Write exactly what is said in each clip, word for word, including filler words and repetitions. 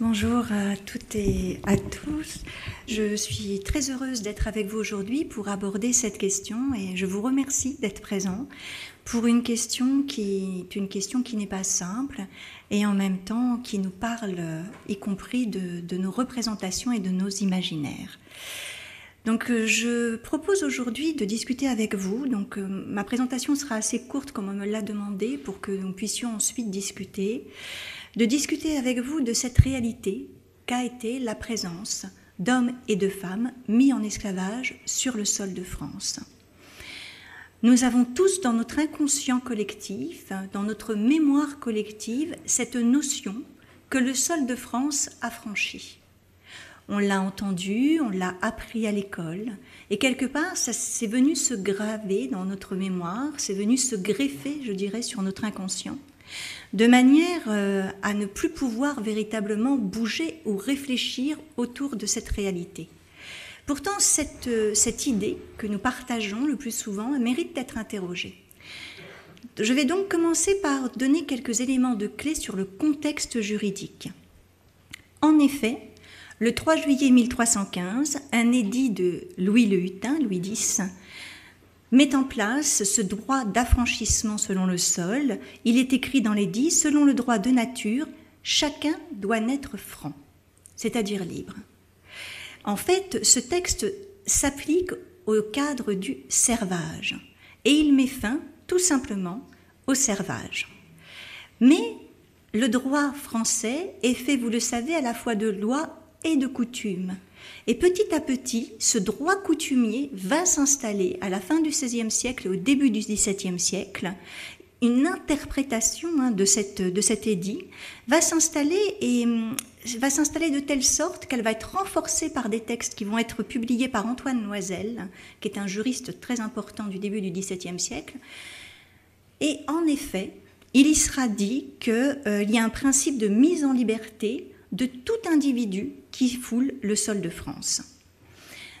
Bonjour à toutes et à tous. Je suis très heureuse d'être avec vous aujourd'hui pour aborder cette question et je vous remercie d'être présents pour une question qui, une question qui n'est pas simple et en même temps qui nous parle, y compris de, de nos représentations et de nos imaginaires. Donc je propose aujourd'hui de discuter avec vous. Donc euh, ma présentation sera assez courte comme on me l'a demandé pour que nous puissions ensuite discuter, de discuter avec vous de cette réalité qu'a été la présence d'hommes et de femmes mis en esclavage sur le sol de France. Nous avons tous dans notre inconscient collectif, dans notre mémoire collective, cette notion que le sol de France a franchie. On l'a entendu, on l'a appris à l'école. Et quelque part, ça c'est venu se graver dans notre mémoire, c'est venu se greffer, je dirais, sur notre inconscient, de manière euh, à ne plus pouvoir véritablement bouger ou réfléchir autour de cette réalité. Pourtant, cette, euh, cette idée que nous partageons le plus souvent mérite d'être interrogée. Je vais donc commencer par donner quelques éléments de clé sur le contexte juridique. En effet, le trois juillet mille trois cent quinze, un édit de Louis le Hutin, Louis dix, met en place ce droit d'affranchissement selon le sol. Il est écrit dans l'édit, selon le droit de nature, chacun doit naître franc, c'est-à-dire libre. En fait, ce texte s'applique au cadre du servage et il met fin tout simplement au servage. Mais le droit français est fait, vous le savez, à la fois de lois et de coutumes. Et petit à petit, ce droit coutumier va s'installer à la fin du seizième siècle et au début du dix-septième siècle. Une interprétation hein, de, cette, de cet édit va s'installer et va s'installer de telle sorte qu'elle va être renforcée par des textes qui vont être publiés par Antoine Noisel, qui est un juriste très important du début du dix-septième siècle. Et en effet, il y sera dit qu'il euh, y a un principe de mise en liberté de tout individu qui foule le sol de France.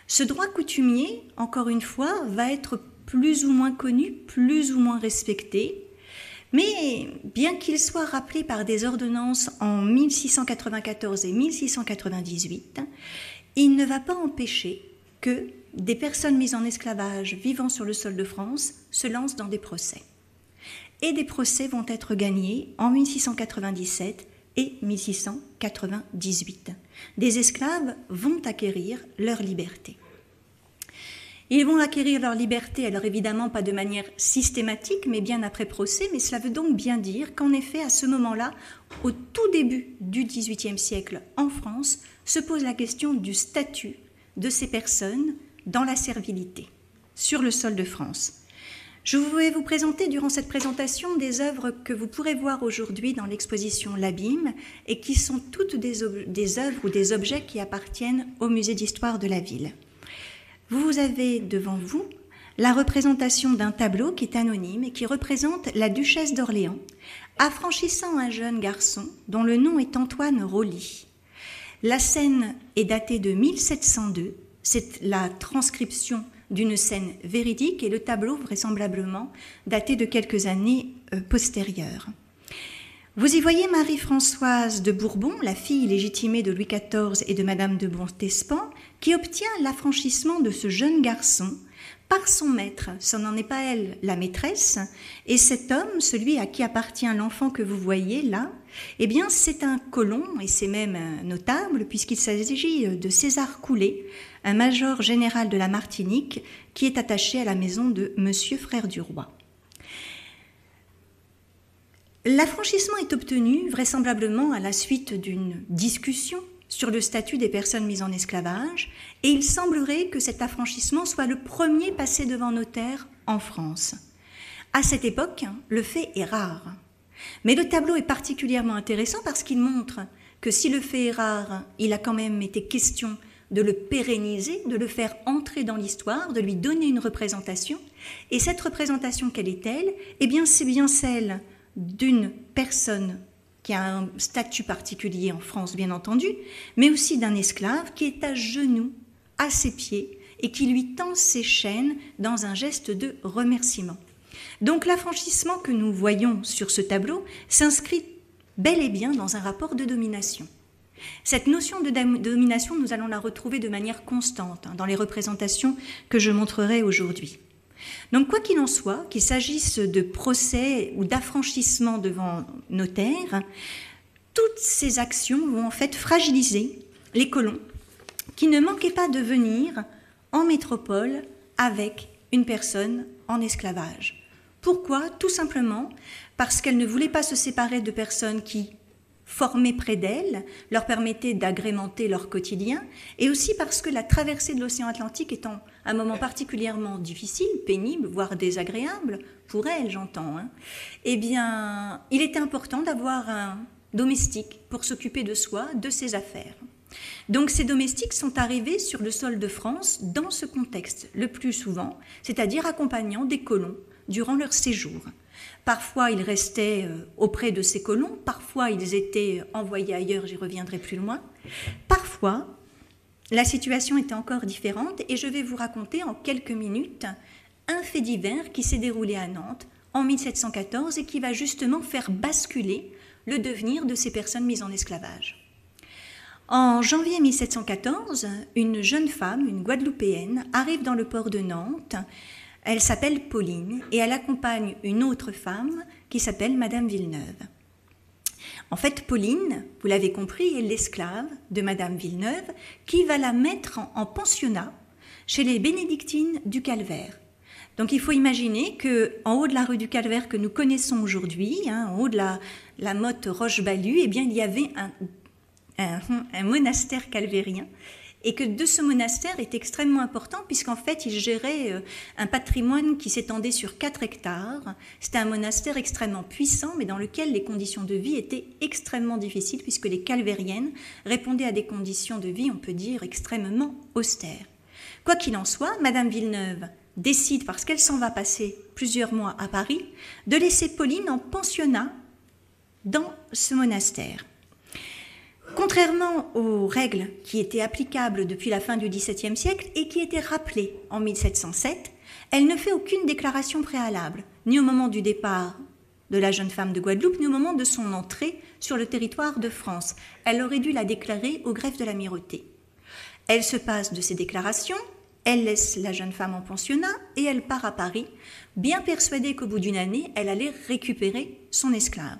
Ce droit coutumier, encore une fois, va être plus ou moins connu, plus ou moins respecté, mais bien qu'il soit rappelé par des ordonnances en mille six cent quatre-vingt-quatorze et mille six cent quatre-vingt-dix-huit, il ne va pas empêcher que des personnes mises en esclavage vivant sur le sol de France se lancent dans des procès. Et des procès vont être gagnés en mille six cent quatre-vingt-dix-sept et mille six cent quatre-vingt-dix-huit. Des esclaves vont acquérir leur liberté. Ils vont acquérir leur liberté, alors évidemment pas de manière systématique, mais bien après procès, mais cela veut donc bien dire qu'en effet, à ce moment-là, au tout début du dix-huitième siècle en France, se pose la question du statut de ces personnes dans la servilité, sur le sol de France. Je vais vous présenter durant cette présentation des œuvres que vous pourrez voir aujourd'hui dans l'exposition L'Abîme et qui sont toutes des, des œuvres ou des objets qui appartiennent au musée d'histoire de la ville. Vous avez devant vous la représentation d'un tableau qui est anonyme et qui représente la duchesse d'Orléans, affranchissant un jeune garçon dont le nom est Antoine Rolli. La scène est datée de mille sept cent deux, c'est la transcription d'une scène véridique et le tableau vraisemblablement daté de quelques années euh, postérieures. Vous y voyez Marie-Françoise de Bourbon, la fille légitimée de Louis quatorze et de Madame de Montespan, qui obtient l'affranchissement de ce jeune garçon par son maître. Ce n'en est pas elle la maîtresse, et cet homme, celui à qui appartient l'enfant que vous voyez là, eh bien c'est un colon, et c'est même notable, puisqu'il s'agit de César Coulet, un major général de la Martinique qui est attaché à la maison de Monsieur Frère du Roi. L'affranchissement est obtenu vraisemblablement à la suite d'une discussion sur le statut des personnes mises en esclavage et il semblerait que cet affranchissement soit le premier passé devant notaire en France. À cette époque, le fait est rare. Mais le tableau est particulièrement intéressant parce qu'il montre que si le fait est rare, il a quand même été question de le pérenniser, de le faire entrer dans l'histoire, de lui donner une représentation. Et cette représentation, quelle est-elle? Eh bien, c'est bien celle d'une personne qui a un statut particulier en France, bien entendu, mais aussi d'un esclave qui est à genoux, à ses pieds, et qui lui tend ses chaînes dans un geste de remerciement. Donc l'affranchissement que nous voyons sur ce tableau s'inscrit bel et bien dans un rapport de domination. Cette notion de domination, nous allons la retrouver de manière constante hein, dans les représentations que je montrerai aujourd'hui. Donc quoi qu'il en soit, qu'il s'agisse de procès ou d'affranchissement devant notaire, toutes ces actions vont en fait fragiliser les colons qui ne manquaient pas de venir en métropole avec une personne en esclavage. Pourquoi? Tout simplement parce qu'elle ne voulait pas se séparer de personnes qui, formées près d'elle, leur permettaient d'agrémenter leur quotidien, et aussi parce que la traversée de l'océan Atlantique étant un moment particulièrement difficile, pénible, voire désagréable, pour elle, j'entends, hein, eh bien, il était important d'avoir un domestique pour s'occuper de soi, de ses affaires. Donc ces domestiques sont arrivés sur le sol de France dans ce contexte, le plus souvent, c'est-à-dire accompagnant des colons durant leur séjour. Parfois ils restaient auprès de ces colons, parfois ils étaient envoyés ailleurs, j'y reviendrai plus loin. Parfois, la situation était encore différente et je vais vous raconter en quelques minutes un fait divers qui s'est déroulé à Nantes en mille sept cent quatorze et qui va justement faire basculer le devenir de ces personnes mises en esclavage. En janvier mille sept cent quatorze, une jeune femme, une Guadeloupéenne, arrive dans le port de Nantes. Elle s'appelle Pauline et elle accompagne une autre femme qui s'appelle Madame Villeneuve. En fait, Pauline, vous l'avez compris, est l'esclave de Madame Villeneuve qui va la mettre en pensionnat chez les bénédictines du Calvaire. Donc il faut imaginer qu'en haut de la rue du Calvaire que nous connaissons aujourd'hui, hein, en haut de la, la motte Roche-Balue, eh bien, il y avait un... Un, un monastère calvérien, et que de ce monastère est extrêmement important puisqu'en fait il gérait un patrimoine qui s'étendait sur quatre hectares. C'était un monastère extrêmement puissant mais dans lequel les conditions de vie étaient extrêmement difficiles puisque les calvériennes répondaient à des conditions de vie, on peut dire, extrêmement austères. Quoi qu'il en soit, Madame Villeneuve décide, parce qu'elle s'en va passer plusieurs mois à Paris, de laisser Pauline en pensionnat dans ce monastère. Contrairement aux règles qui étaient applicables depuis la fin du dix-septième siècle et qui étaient rappelées en mille sept cent sept, elle ne fait aucune déclaration préalable, ni au moment du départ de la jeune femme de Guadeloupe, ni au moment de son entrée sur le territoire de France. Elle aurait dû la déclarer au greffe de l'amirauté. Elle se passe de ces déclarations, elle laisse la jeune femme en pensionnat et elle part à Paris, bien persuadée qu'au bout d'une année, elle allait récupérer son esclave.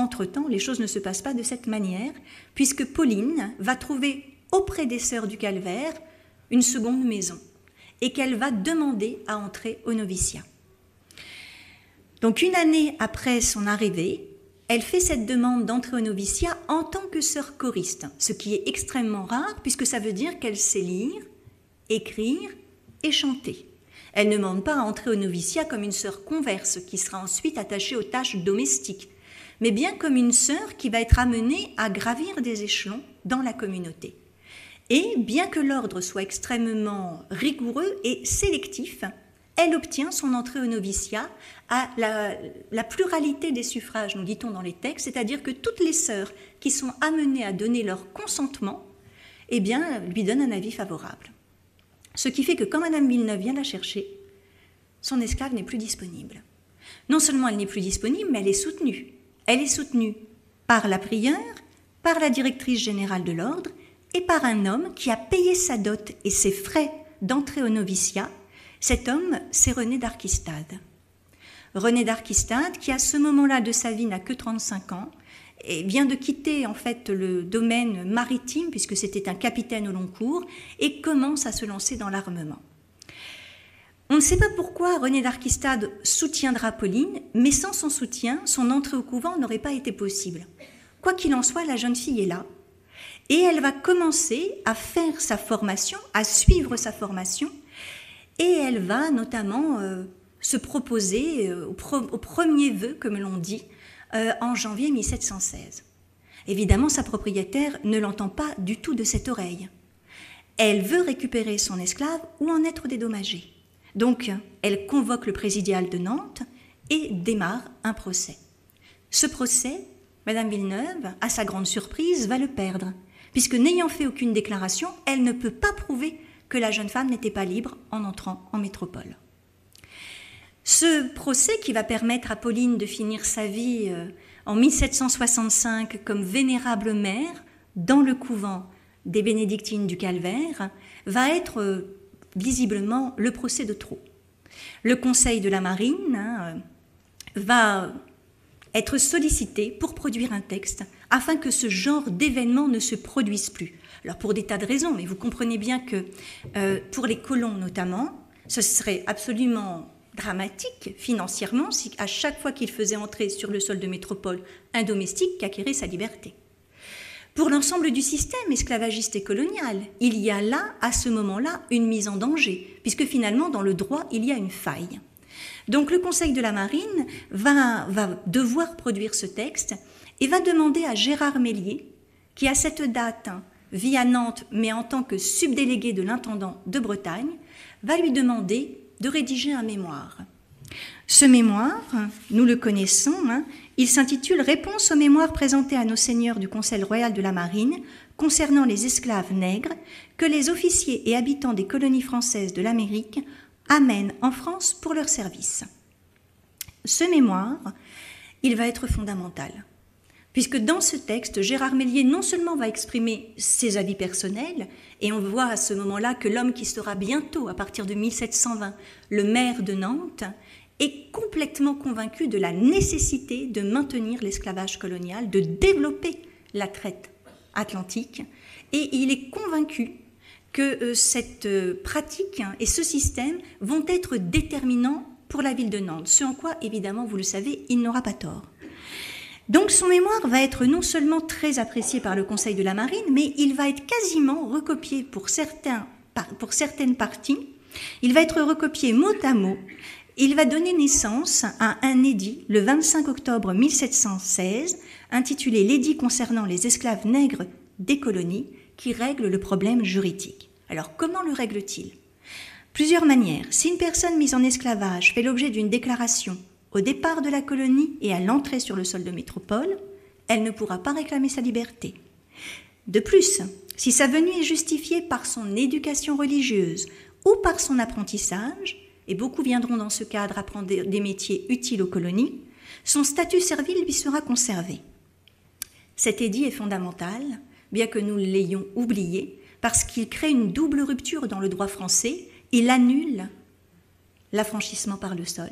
Entre-temps, les choses ne se passent pas de cette manière, puisque Pauline va trouver auprès des sœurs du Calvaire une seconde maison et qu'elle va demander à entrer au noviciat. Donc une année après son arrivée, elle fait cette demande d'entrer au noviciat en tant que sœur choriste, ce qui est extrêmement rare puisque ça veut dire qu'elle sait lire, écrire et chanter. Elle ne demande pas à entrer au noviciat comme une sœur converse qui sera ensuite attachée aux tâches domestiques, mais bien comme une sœur qui va être amenée à gravir des échelons dans la communauté. Et bien que l'ordre soit extrêmement rigoureux et sélectif, elle obtient son entrée au noviciat à la, la pluralité des suffrages, nous dit-on dans les textes, c'est-à-dire que toutes les sœurs qui sont amenées à donner leur consentement, eh bien, lui donnent un avis favorable. Ce qui fait que quand Madame Villeneuve vient la chercher, son esclave n'est plus disponible. Non seulement elle n'est plus disponible, mais elle est soutenue. Elle est soutenue par la prieure, par la directrice générale de l'ordre et par un homme qui a payé sa dot et ses frais d'entrée au noviciat. Cet homme, c'est René d'Arquistade. René d'Arquistade, qui à ce moment-là de sa vie n'a que trente-cinq ans, et vient de quitter en fait le domaine maritime, puisque c'était un capitaine au long cours, et commence à se lancer dans l'armement. On ne sait pas pourquoi René d'Arquistade soutiendra Pauline, mais sans son soutien, son entrée au couvent n'aurait pas été possible. Quoi qu'il en soit, la jeune fille est là, et elle va commencer à faire sa formation, à suivre sa formation, et elle va notamment euh, se proposer euh, au, pro au premier vœu, comme l'on dit, euh, en janvier mille sept cent seize. Évidemment, sa propriétaire ne l'entend pas du tout de cette oreille. Elle veut récupérer son esclave ou en être dédommagée. Donc, elle convoque le présidial de Nantes et démarre un procès. Ce procès, Madame Villeneuve, à sa grande surprise, va le perdre, puisque n'ayant fait aucune déclaration, elle ne peut pas prouver que la jeune femme n'était pas libre en entrant en métropole. Ce procès qui va permettre à Pauline de finir sa vie en mille sept cent soixante-cinq comme vénérable mère dans le couvent des bénédictines du Calvaire va être visiblement le procès de trop. Le Conseil de la Marine hein, va être sollicité pour produire un texte afin que ce genre d'événements ne se produisent plus. Alors pour des tas de raisons, mais vous comprenez bien que euh, pour les colons notamment, ce serait absolument dramatique financièrement si à chaque fois qu'ils faisaient entrer sur le sol de métropole un domestique qui acquérait sa liberté. Pour l'ensemble du système esclavagiste et colonial, il y a là, à ce moment-là, une mise en danger, puisque finalement, dans le droit, il y a une faille. Donc le Conseil de la Marine va, va devoir produire ce texte et va demander à Gérard Mellier, qui à cette date vit à Nantes, mais en tant que subdélégué de l'intendant de Bretagne, va lui demander de rédiger un mémoire. Ce mémoire, nous le connaissons, hein, il s'intitule « Réponse aux mémoires présentées à nos seigneurs du Conseil royal de la Marine concernant les esclaves nègres que les officiers et habitants des colonies françaises de l'Amérique amènent en France pour leur service ». Ce mémoire, il va être fondamental, puisque dans ce texte, Gérard Mellier non seulement va exprimer ses avis personnels, et on voit à ce moment-là que l'homme qui sera bientôt, à partir de mille sept cent vingt, le maire de Nantes, est complètement convaincu de la nécessité de maintenir l'esclavage colonial, de développer la traite atlantique, et il est convaincu que cette pratique et ce système vont être déterminants pour la ville de Nantes, ce en quoi, évidemment, vous le savez, il n'aura pas tort. Donc son mémoire va être non seulement très apprécié par le Conseil de la Marine, mais il va être quasiment recopié pour, certains, pour certaines parties, il va être recopié mot à mot. Il va donner naissance à un édit le vingt-cinq octobre mille sept cent seize, intitulé « L'édit concernant les esclaves nègres des colonies » qui règle le problème juridique. Alors comment le règle-t-il? Plusieurs manières. Si une personne mise en esclavage fait l'objet d'une déclaration au départ de la colonie et à l'entrée sur le sol de métropole, elle ne pourra pas réclamer sa liberté. De plus, si sa venue est justifiée par son éducation religieuse ou par son apprentissage, et beaucoup viendront dans ce cadre apprendre des métiers utiles aux colonies, son statut servile lui sera conservé. Cet édit est fondamental, bien que nous l'ayons oublié, parce qu'il crée une double rupture dans le droit français, il annule l'affranchissement par le sol,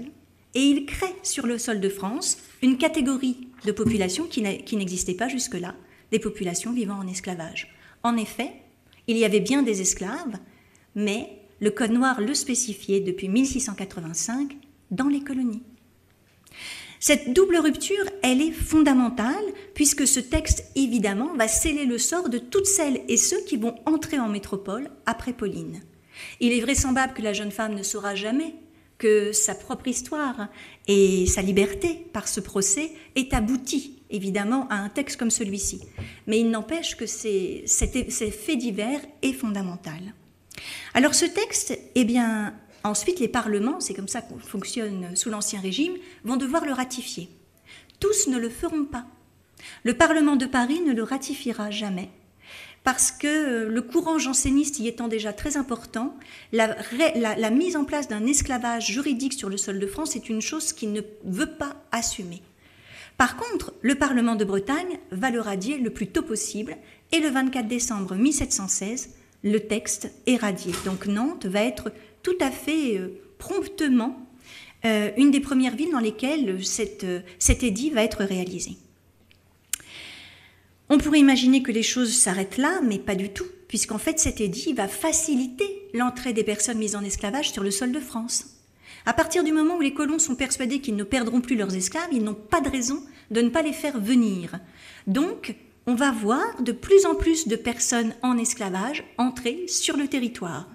et il crée sur le sol de France une catégorie de population qui n'existait pas jusque-là, des populations vivant en esclavage. En effet, il y avait bien des esclaves, mais le Code Noir le spécifiait depuis mille six cent quatre-vingt-cinq dans les colonies. Cette double rupture, elle est fondamentale, puisque ce texte, évidemment, va sceller le sort de toutes celles et ceux qui vont entrer en métropole après Pauline. Il est vraisemblable que la jeune femme ne saura jamais que sa propre histoire et sa liberté, par ce procès, est aboutie, évidemment, à un texte comme celui-ci. Mais il n'empêche que ces, cet, ces faits divers est fondamental. Alors ce texte, eh bien, ensuite les parlements, c'est comme ça qu'on fonctionne sous l'Ancien Régime, vont devoir le ratifier. Tous ne le feront pas. Le Parlement de Paris ne le ratifiera jamais, parce que le courant janséniste y étant déjà très important, la, la, la mise en place d'un esclavage juridique sur le sol de France est une chose qu'il ne veut pas assumer. Par contre, le Parlement de Bretagne va le radier le plus tôt possible, et le vingt-quatre décembre mille sept cent seize, le texte est radié. Donc Nantes va être tout à fait euh, promptement euh, une des premières villes dans lesquelles cette, euh, cet édit va être réalisé. On pourrait imaginer que les choses s'arrêtent là, mais pas du tout, puisqu'en fait cet édit va faciliter l'entrée des personnes mises en esclavage sur le sol de France. À partir du moment où les colons sont persuadés qu'ils ne perdront plus leurs esclaves, ils n'ont pas de raison de ne pas les faire venir. Donc, on va voir de plus en plus de personnes en esclavage entrer sur le territoire.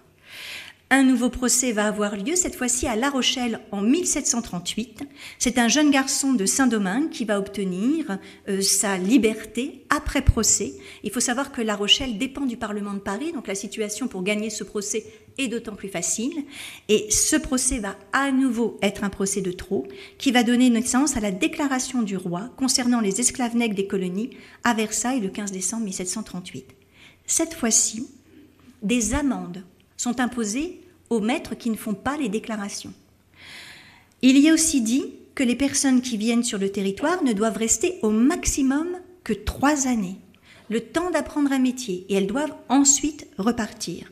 Un nouveau procès va avoir lieu, cette fois-ci à La Rochelle en mille sept cent trente-huit. C'est un jeune garçon de Saint-Domingue qui va obtenir euh, sa liberté après procès. Il faut savoir que La Rochelle dépend du Parlement de Paris, donc la situation pour gagner ce procès est d'autant plus facile. Et ce procès va à nouveau être un procès de trop, qui va donner naissance à la déclaration du roi concernant les esclaves nègres des colonies à Versailles le quinze décembre mille sept cent trente-huit. Cette fois-ci, des amendes sont imposées aux maîtres qui ne font pas les déclarations. Il y a aussi dit que les personnes qui viennent sur le territoire ne doivent rester au maximum que trois années, le temps d'apprendre un métier, et elles doivent ensuite repartir.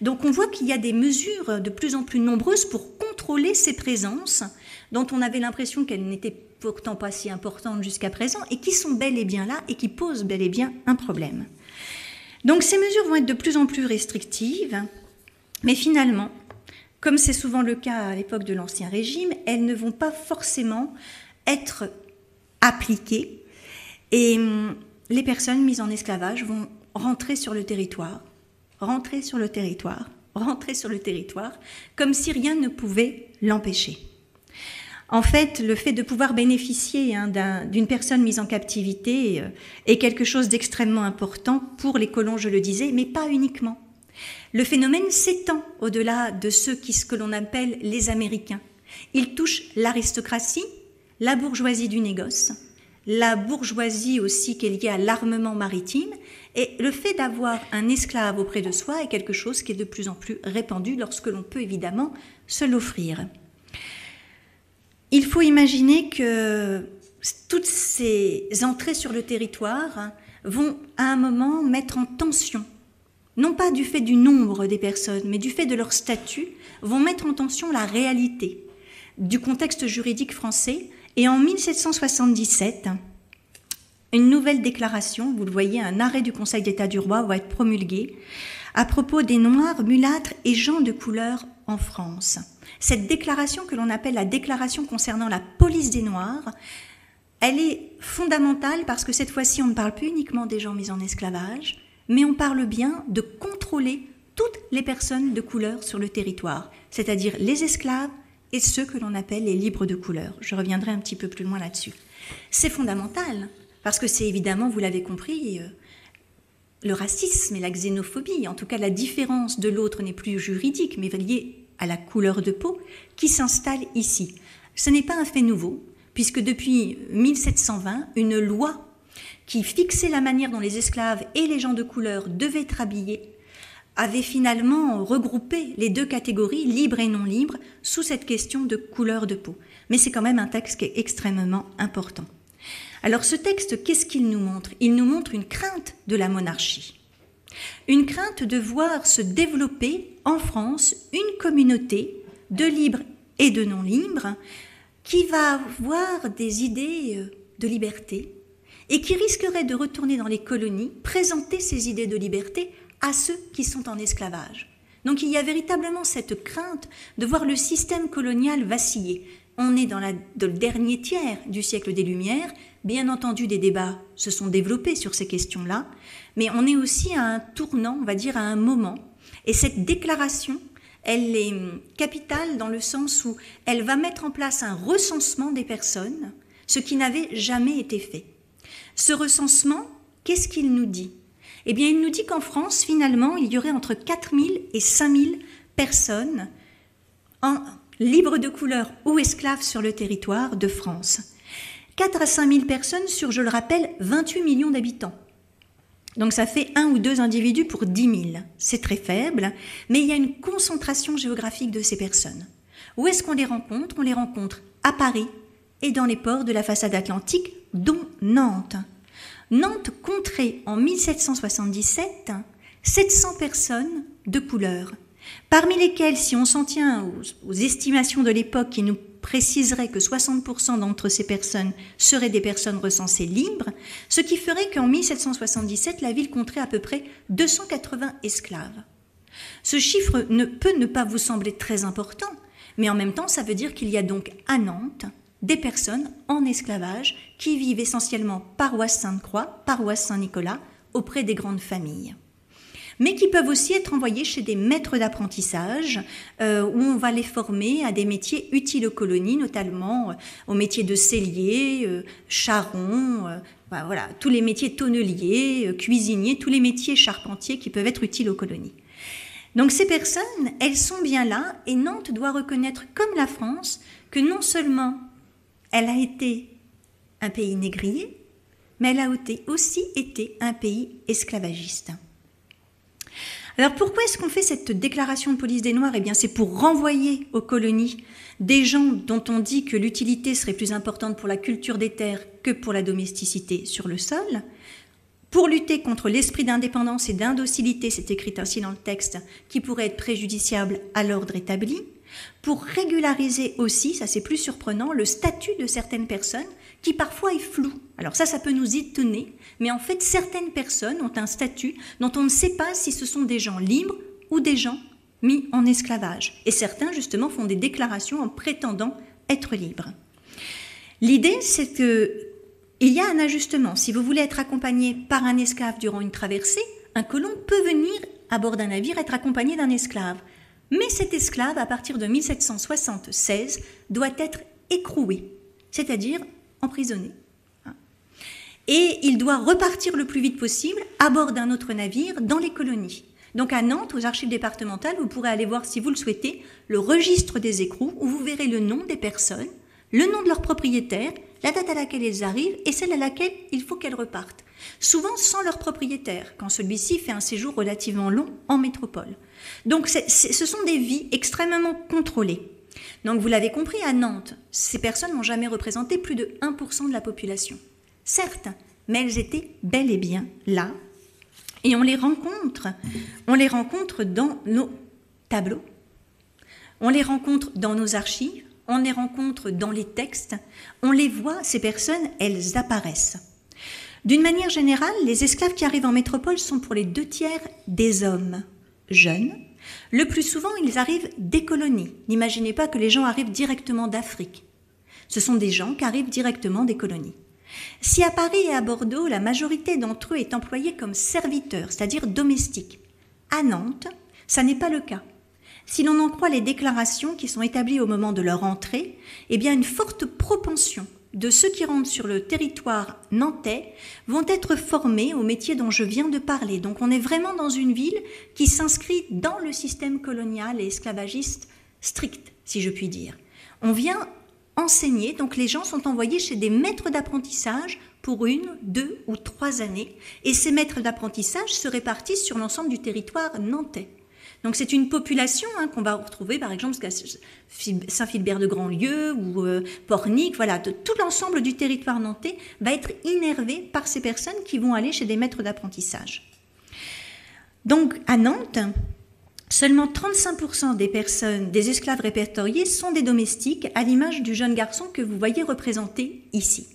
Donc on voit qu'il y a des mesures de plus en plus nombreuses pour contrôler ces présences, dont on avait l'impression qu'elles n'étaient pourtant pas si importantes jusqu'à présent, et qui sont bel et bien là, et qui posent bel et bien un problème. Donc ces mesures vont être de plus en plus restrictives, mais finalement, comme c'est souvent le cas à l'époque de l'Ancien Régime, elles ne vont pas forcément être appliquées, et les personnes mises en esclavage vont rentrer sur le territoire, rentrer sur le territoire, rentrer sur le territoire, comme si rien ne pouvait l'empêcher. En fait, le fait de pouvoir bénéficier hein, d'un, d'une personne mise en captivité euh, est quelque chose d'extrêmement important pour les colons, je le disais, mais pas uniquement. Le phénomène s'étend au-delà de ceux qui, ce que l'on appelle les Américains. Il touche l'aristocratie, la bourgeoisie du négoce, la bourgeoisie aussi qui est liée à l'armement maritime, et le fait d'avoir un esclave auprès de soi est quelque chose qui est de plus en plus répandu lorsque l'on peut évidemment se l'offrir. Il faut imaginer que toutes ces entrées sur le territoire vont à un moment mettre en tension, non pas du fait du nombre des personnes, mais du fait de leur statut, vont mettre en tension la réalité du contexte juridique français. Et en mille sept cent soixante-dix-sept, une nouvelle déclaration, vous le voyez, un arrêt du Conseil d'État du Roi va être promulgué à propos des Noirs, mulâtres et gens de couleur en France. Cette déclaration que l'on appelle la déclaration concernant la police des Noirs, elle est fondamentale parce que cette fois-ci, on ne parle plus uniquement des gens mis en esclavage, mais on parle bien de contrôler toutes les personnes de couleur sur le territoire, c'est-à-dire les esclaves et ceux que l'on appelle les libres de couleur. Je reviendrai un petit peu plus loin là-dessus. C'est fondamental parce que c'est évidemment, vous l'avez compris, le racisme et la xénophobie, en tout cas la différence de l'autre n'est plus juridique, mais liée à la couleur de peau, qui s'installe ici. Ce n'est pas un fait nouveau, puisque depuis mille sept cent vingt, une loi qui fixait la manière dont les esclaves et les gens de couleur devaient être habillés avait finalement regroupé les deux catégories, libres et non libres, sous cette question de couleur de peau. Mais c'est quand même un texte qui est extrêmement important. Alors ce texte, qu'est-ce qu'il nous montre? Il nous montre une crainte de la monarchie. Une crainte de voir se développer en France une communauté de libres et de non-libres qui va avoir des idées de liberté et qui risquerait de retourner dans les colonies, présenter ces idées de liberté à ceux qui sont en esclavage. Donc il y a véritablement cette crainte de voir le système colonial vaciller. On est dans, la, dans le dernier tiers du siècle des Lumières. Bien entendu, des débats se sont développés sur ces questions-là, mais on est aussi à un tournant, on va dire à un moment. Et cette déclaration, elle est capitale dans le sens où elle va mettre en place un recensement des personnes, ce qui n'avait jamais été fait. Ce recensement, qu'est-ce qu'il nous dit? Eh bien, il nous dit qu'en France, finalement, il y aurait entre quatre mille et cinq mille personnes en libres de couleur ou esclaves sur le territoire de France. quatre à cinq mille personnes sur, je le rappelle, vingt-huit millions d'habitants. Donc ça fait un ou deux individus pour dix mille. C'est très faible, mais il y a une concentration géographique de ces personnes. Où est-ce qu'on les rencontre? On les rencontre à Paris et dans les ports de la façade atlantique, dont Nantes. Nantes compterait en mille sept cent soixante-dix-sept sept cents personnes de couleur, parmi lesquelles, si on s'en tient aux, aux estimations de l'époque qui nous préciserait que soixante pour cent d'entre ces personnes seraient des personnes recensées libres, ce qui ferait qu'en mille sept cent soixante-dix-sept, la ville compterait à peu près deux cent quatre-vingts esclaves. Ce chiffre ne peut ne pas vous sembler très important, mais en même temps, ça veut dire qu'il y a donc à Nantes des personnes en esclavage qui vivent essentiellement paroisse Sainte-Croix, paroisse Saint-Nicolas, auprès des grandes familles, mais qui peuvent aussi être envoyés chez des maîtres d'apprentissage, euh, où on va les former à des métiers utiles aux colonies, notamment euh, aux métiers de cellier, euh, charron, euh, ben voilà, tous les métiers tonneliers, euh, cuisiniers, tous les métiers charpentiers qui peuvent être utiles aux colonies. Donc ces personnes, elles sont bien là, et Nantes doit reconnaître, comme la France, que non seulement elle a été un pays négrier, mais elle a aussi été un pays esclavagiste. Alors pourquoi est-ce qu'on fait cette déclaration de police des Noirs? Eh bien c'est pour renvoyer aux colonies des gens dont on dit que l'utilité serait plus importante pour la culture des terres que pour la domesticité sur le sol, pour lutter contre l'esprit d'indépendance et d'indocilité, c'est écrit ainsi dans le texte, qui pourrait être préjudiciable à l'ordre établi, pour régulariser aussi, ça c'est plus surprenant, le statut de certaines personnes qui parfois est flou. Alors ça, ça peut nous étonner, mais en fait, certaines personnes ont un statut dont on ne sait pas si ce sont des gens libres ou des gens mis en esclavage. Et certains, justement, font des déclarations en prétendant être libres. L'idée, c'est qu'il y a un ajustement. Si vous voulez être accompagné par un esclave durant une traversée, un colon peut venir à bord d'un navire être accompagné d'un esclave. Mais cet esclave, à partir de mille sept cent soixante-seize, doit être écroué, c'est-à-dire emprisonné. Et il doit repartir le plus vite possible à bord d'un autre navire dans les colonies. Donc à Nantes, aux archives départementales, vous pourrez aller voir, si vous le souhaitez, le registre des écrous, où vous verrez le nom des personnes, le nom de leur propriétaire, la date à laquelle ils arrivent et celle à laquelle il faut qu'elles repartent. Souvent sans leur propriétaire, quand celui-ci fait un séjour relativement long en métropole. Donc c'est, c'est, ce sont des vies extrêmement contrôlées. Donc vous l'avez compris, à Nantes, ces personnes n'ont jamais représenté plus de un pour cent de la population. Certes, mais elles étaient bel et bien là. Et on les rencontre, on les rencontre dans nos tableaux, on les rencontre dans nos archives, on les rencontre dans les textes, on les voit, ces personnes, elles apparaissent. D'une manière générale, les esclaves qui arrivent en métropole sont pour les deux tiers des hommes jeunes. Le plus souvent, ils arrivent des colonies. N'imaginez pas que les gens arrivent directement d'Afrique. Ce sont des gens qui arrivent directement des colonies. Si à Paris et à Bordeaux, la majorité d'entre eux est employée comme serviteurs, c'est-à-dire domestiques, à Nantes, ça n'est pas le cas. Si l'on en croit les déclarations qui sont établies au moment de leur entrée, eh bien une forte propension de ceux qui rentrent sur le territoire nantais vont être formés au métier dont je viens de parler. Donc on est vraiment dans une ville qui s'inscrit dans le système colonial et esclavagiste strict, si je puis dire. On vient enseigner, donc les gens sont envoyés chez des maîtres d'apprentissage pour une, deux ou trois années, et ces maîtres d'apprentissage se répartissent sur l'ensemble du territoire nantais. Donc c'est une population hein, qu'on va retrouver par exemple Saint-Philbert-de-Grandlieu ou euh, Pornic, voilà, de, tout l'ensemble du territoire nantais va être innervé par ces personnes qui vont aller chez des maîtres d'apprentissage. Donc à Nantes, seulement trente-cinq pour cent des personnes, des esclaves répertoriés sont des domestiques, à l'image du jeune garçon que vous voyez représenté ici.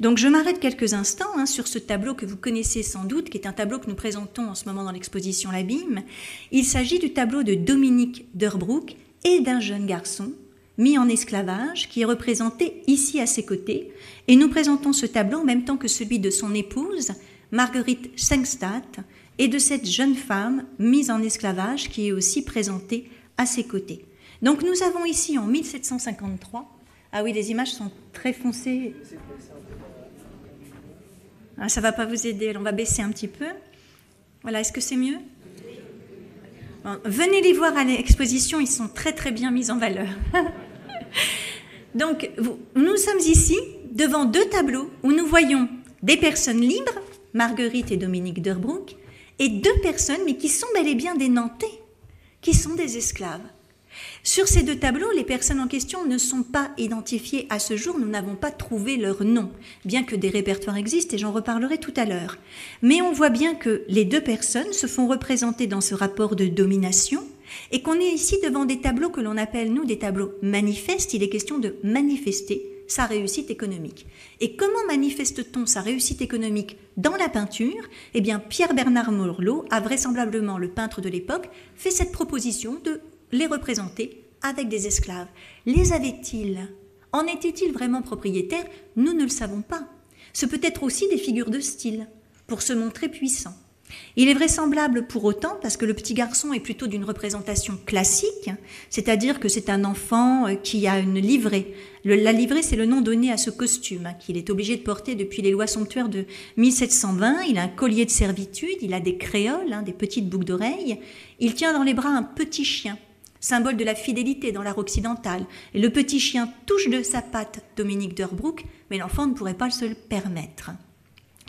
Donc je m'arrête quelques instants hein, sur ce tableau que vous connaissez sans doute, qui est un tableau que nous présentons en ce moment dans l'exposition L'Abîme. Il s'agit du tableau de Dominique Deurbroucq et d'un jeune garçon mis en esclavage qui est représenté ici à ses côtés. Et nous présentons ce tableau en même temps que celui de son épouse, Marguerite Sengstadt, et de cette jeune femme mise en esclavage qui est aussi présentée à ses côtés. Donc nous avons ici en mille sept cent cinquante-trois... Ah oui, les images sont très foncées. Ah, ça ne va pas vous aider, on va baisser un petit peu. Voilà, est-ce que c'est mieux? Bon, venez les voir à l'exposition, ils sont très très bien mis en valeur. Donc, vous, nous sommes ici devant deux tableaux où nous voyons des personnes libres, Marguerite et Dominique Deurbroucq, et deux personnes, mais qui sont bel et bien des Nantais, qui sont des esclaves. Sur ces deux tableaux, les personnes en question ne sont pas identifiées à ce jour, nous n'avons pas trouvé leur nom, bien que des répertoires existent et j'en reparlerai tout à l'heure. Mais on voit bien que les deux personnes se font représenter dans ce rapport de domination et qu'on est ici devant des tableaux que l'on appelle, nous, des tableaux manifestes. Il est question de manifester sa réussite économique. Et comment manifeste-t-on sa réussite économique dans la peinture? Eh bien, Pierre-Bernard Morleau, a vraisemblablement le peintre de l'époque, fait cette proposition de les représenter avec des esclaves. Les avaient-ils? En étaient-ils vraiment propriétaires? Nous ne le savons pas. Ce peut être aussi des figures de style, pour se montrer puissant. Il est vraisemblable pour autant, parce que le petit garçon est plutôt d'une représentation classique, c'est-à-dire que c'est un enfant qui a une livrée. Le, la livrée, c'est le nom donné à ce costume hein, qu'il est obligé de porter depuis les lois somptuaires de mille sept cent vingt. Il a un collier de servitude, il a des créoles, hein, des petites boucles d'oreilles. Il tient dans les bras un petit chien, symbole de la fidélité dans l'art occidental. Et le petit chien touche de sa patte Dominique Deurbroucq, mais l'enfant ne pourrait pas se le permettre.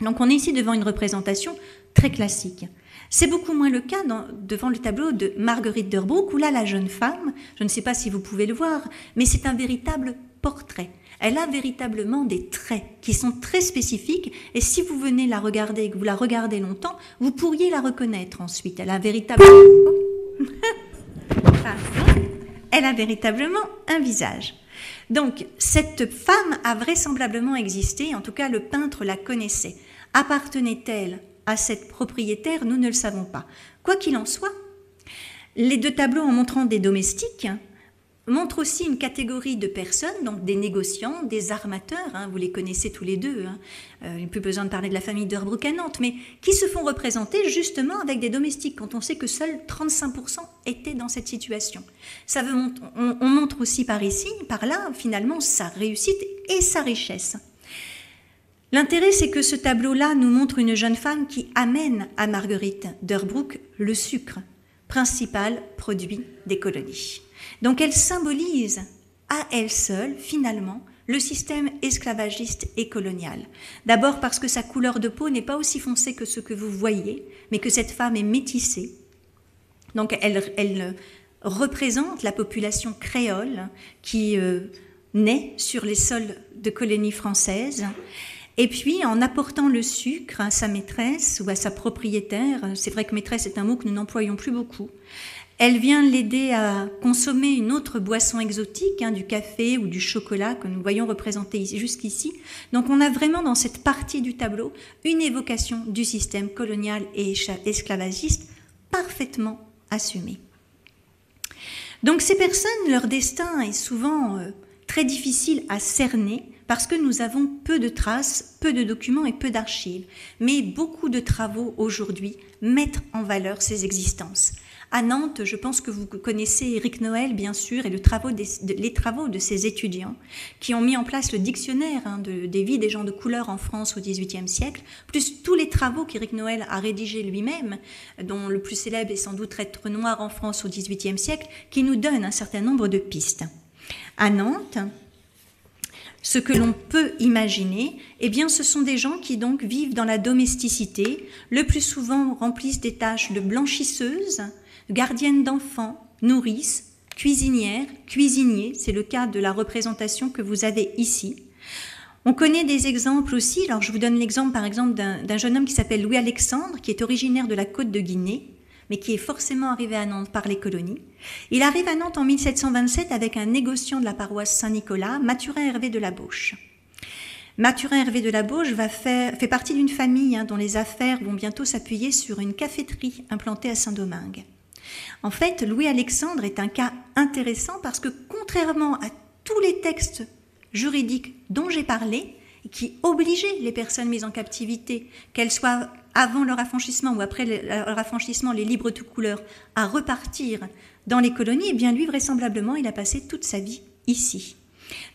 Donc on est ici devant une représentation très classique. C'est beaucoup moins le cas dans, devant le tableau de Marguerite Deurbroucq, où là, la jeune femme, je ne sais pas si vous pouvez le voir, mais c'est un véritable portrait. Elle a véritablement des traits qui sont très spécifiques, et si vous venez la regarder et que vous la regardez longtemps, vous pourriez la reconnaître ensuite. Elle a véritablement, oh. Elle a véritablement un visage. Donc, cette femme a vraisemblablement existé, en tout cas le peintre la connaissait. Appartenait-elle à cette propriétaire? Nous ne le savons pas. Quoi qu'il en soit, les deux tableaux, en montrant des domestiques, montre aussi une catégorie de personnes, donc des négociants, des armateurs, hein, vous les connaissez tous les deux, hein, euh, il n'est plus besoin de parler de la famille Deurbroucq à Nantes, mais qui se font représenter justement avec des domestiques, quand on sait que seuls trente-cinq pour cent étaient dans cette situation. Ça veut, on, on montre aussi par ici, par là, finalement, sa réussite et sa richesse. L'intérêt, c'est que ce tableau-là nous montre une jeune femme qui amène à Marguerite Deurbroucq le sucre, principal produit des colonies. Donc elle symbolise à elle seule, finalement, le système esclavagiste et colonial. D'abord parce que sa couleur de peau n'est pas aussi foncée que ce que vous voyez, mais que cette femme est métissée. Donc elle, elle représente la population créole qui euh, naît sur les sols de colonies françaises. Et puis, en apportant le sucre à sa maîtresse ou à sa propriétaire, c'est vrai que maîtresse est un mot que nous n'employons plus beaucoup, elle vient l'aider à consommer une autre boisson exotique, hein, du café ou du chocolat que nous voyons représenté jusqu'ici. Donc on a vraiment dans cette partie du tableau une évocation du système colonial et esclavagiste parfaitement assumée. Donc ces personnes, leur destin est souvent euh, très difficile à cerner parce que nous avons peu de traces, peu de documents et peu d'archives. Mais beaucoup de travaux aujourd'hui mettent en valeur ces existences. À Nantes, je pense que vous connaissez Éric Noël, bien sûr, et le travaux des, de, les travaux de ses étudiants qui ont mis en place le dictionnaire hein, de, des vies des gens de couleur en France au dix-huitième siècle, plus tous les travaux qu'Éric Noël a rédigés lui-même, dont le plus célèbre est sans doute Être noir en France au dix-huitième siècle, qui nous donnent un certain nombre de pistes. À Nantes, ce que l'on peut imaginer, eh bien, ce sont des gens qui donc vivent dans la domesticité, le plus souvent remplissent des tâches de blanchisseuse, gardienne d'enfants, nourrice, cuisinière, cuisinier, c'est le cas de la représentation que vous avez ici. On connaît des exemples aussi, alors je vous donne l'exemple par exemple d'un jeune homme qui s'appelle Louis-Alexandre, qui est originaire de la côte de Guinée, mais qui est forcément arrivé à Nantes par les colonies. Il arrive à Nantes en mille sept cent vingt-sept avec un négociant de la paroisse Saint-Nicolas, Mathurin Hervé de la Bauche. Mathurin Hervé de la Bauche va faire, fait partie d'une famille hein, dont les affaires vont bientôt s'appuyer sur une caféterie implantée à Saint-Domingue. En fait, Louis-Alexandre est un cas intéressant parce que contrairement à tous les textes juridiques dont j'ai parlé, qui obligeaient les personnes mises en captivité, qu'elles soient avant leur affranchissement ou après leur affranchissement, les libres de couleur, à repartir dans les colonies, eh bien lui, vraisemblablement, il a passé toute sa vie ici.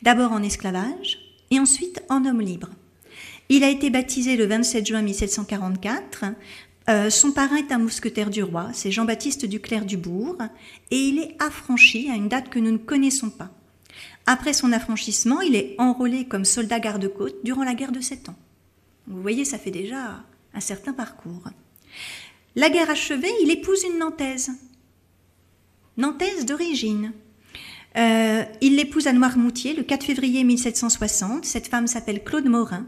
D'abord en esclavage et ensuite en homme libre. Il a été baptisé le vingt-sept juin mille sept cent quarante-quatre. Euh, son parrain est un mousquetaire du roi, c'est Jean-Baptiste Duclerc Dubourg, et il est affranchi à une date que nous ne connaissons pas. Après son affranchissement, il est enrôlé comme soldat garde-côte durant la guerre de Sept Ans. Vous voyez, ça fait déjà un certain parcours. La guerre achevée, il épouse une Nantaise, Nantaise d'origine. Euh, il l'épouse à Noirmoutier le quatre février mille sept cent soixante, cette femme s'appelle Claude Morin,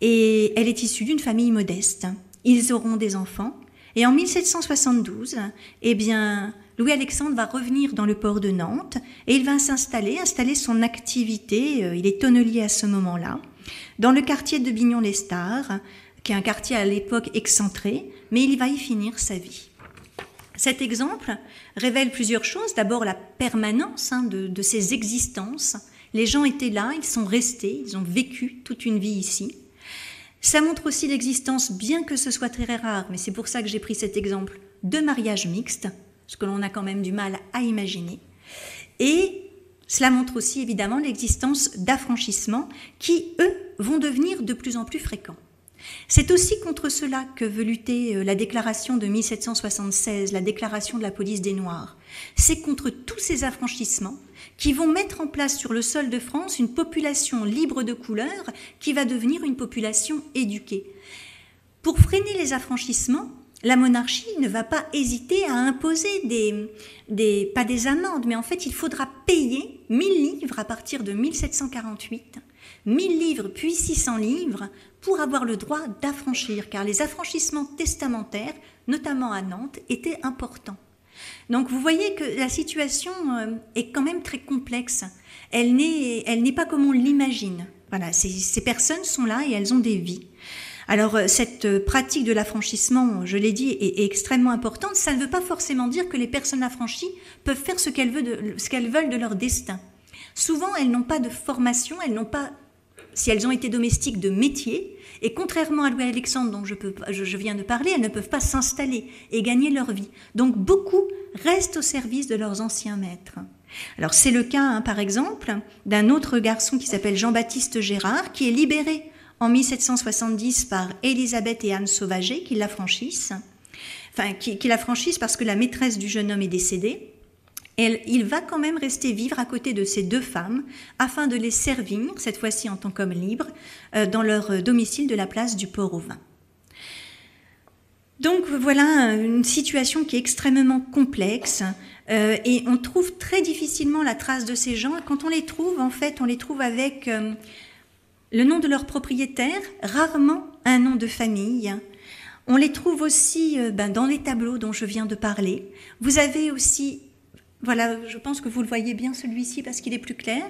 et elle est issue d'une famille modeste. Ils auront des enfants. Et en mille sept cent soixante-douze, eh bien, Louis-Alexandre va revenir dans le port de Nantes et il va s'installer, installer son activité. Il est tonnelier à ce moment-là, dans le quartier de Bignon-les-Stars, qui est un quartier à l'époque excentré, mais il va y finir sa vie. Cet exemple révèle plusieurs choses. D'abord, la permanence hein, de, de ces existences. Les gens étaient là, ils sont restés, ils ont vécu toute une vie ici. Ça montre aussi l'existence, bien que ce soit très rare, mais c'est pour ça que j'ai pris cet exemple, de mariage mixte, ce que l'on a quand même du mal à imaginer. Et cela montre aussi évidemment l'existence d'affranchissements qui, eux, vont devenir de plus en plus fréquents. C'est aussi contre cela que veut lutter la déclaration de mille sept cent soixante-seize, la déclaration de la police des Noirs. C'est contre tous ces affranchissements qui vont mettre en place sur le sol de France une population libre de couleur qui va devenir une population éduquée. Pour freiner les affranchissements, la monarchie ne va pas hésiter à imposer des, des, pas des amendes, mais en fait il faudra payer mille livres à partir de mille sept cent quarante-huit, mille livres puis six cents livres pour avoir le droit d'affranchir, car les affranchissements testamentaires, notamment à Nantes, étaient importants. Donc vous voyez que la situation est quand même très complexe, elle n'est elle n'est pas comme on l'imagine. Voilà, ces, ces personnes sont là et elles ont des vies. Alors cette pratique de l'affranchissement, je l'ai dit, est, est extrêmement importante. Ça ne veut pas forcément dire que les personnes affranchies peuvent faire ce qu'elles veulent de, ce qu'elles veulent de leur destin. Souvent, elles n'ont pas de formation, elles n'ont pas, si elles ont été domestiques, de métier. Et contrairement à Louis-Alexandre dont je, peux, je, je viens de parler, elles ne peuvent pas s'installer et gagner leur vie. Donc beaucoup restent au service de leurs anciens maîtres. Alors c'est le cas, hein, par exemple, d'un autre garçon qui s'appelle Jean-Baptiste Gérard, qui est libéré en mille sept cent soixante-dix par Elisabeth et Anne Sauvaget, qui l'affranchissent, enfin, qui, qui l'affranchissent parce que la maîtresse du jeune homme est décédée. Elle, il va quand même rester vivre à côté de ces deux femmes afin de les servir, cette fois-ci en tant qu'hommes libres, euh, dans leur domicile de la place du Port-au-Vin. Donc voilà une situation qui est extrêmement complexe euh, et on trouve très difficilement la trace de ces gens. Quand on les trouve, en fait, on les trouve avec... Euh, le nom de leur propriétaire, rarement un nom de famille. On les trouve aussi ben, dans les tableaux dont je viens de parler. Vous avez aussi, voilà, je pense que vous le voyez bien celui-ci parce qu'il est plus clair,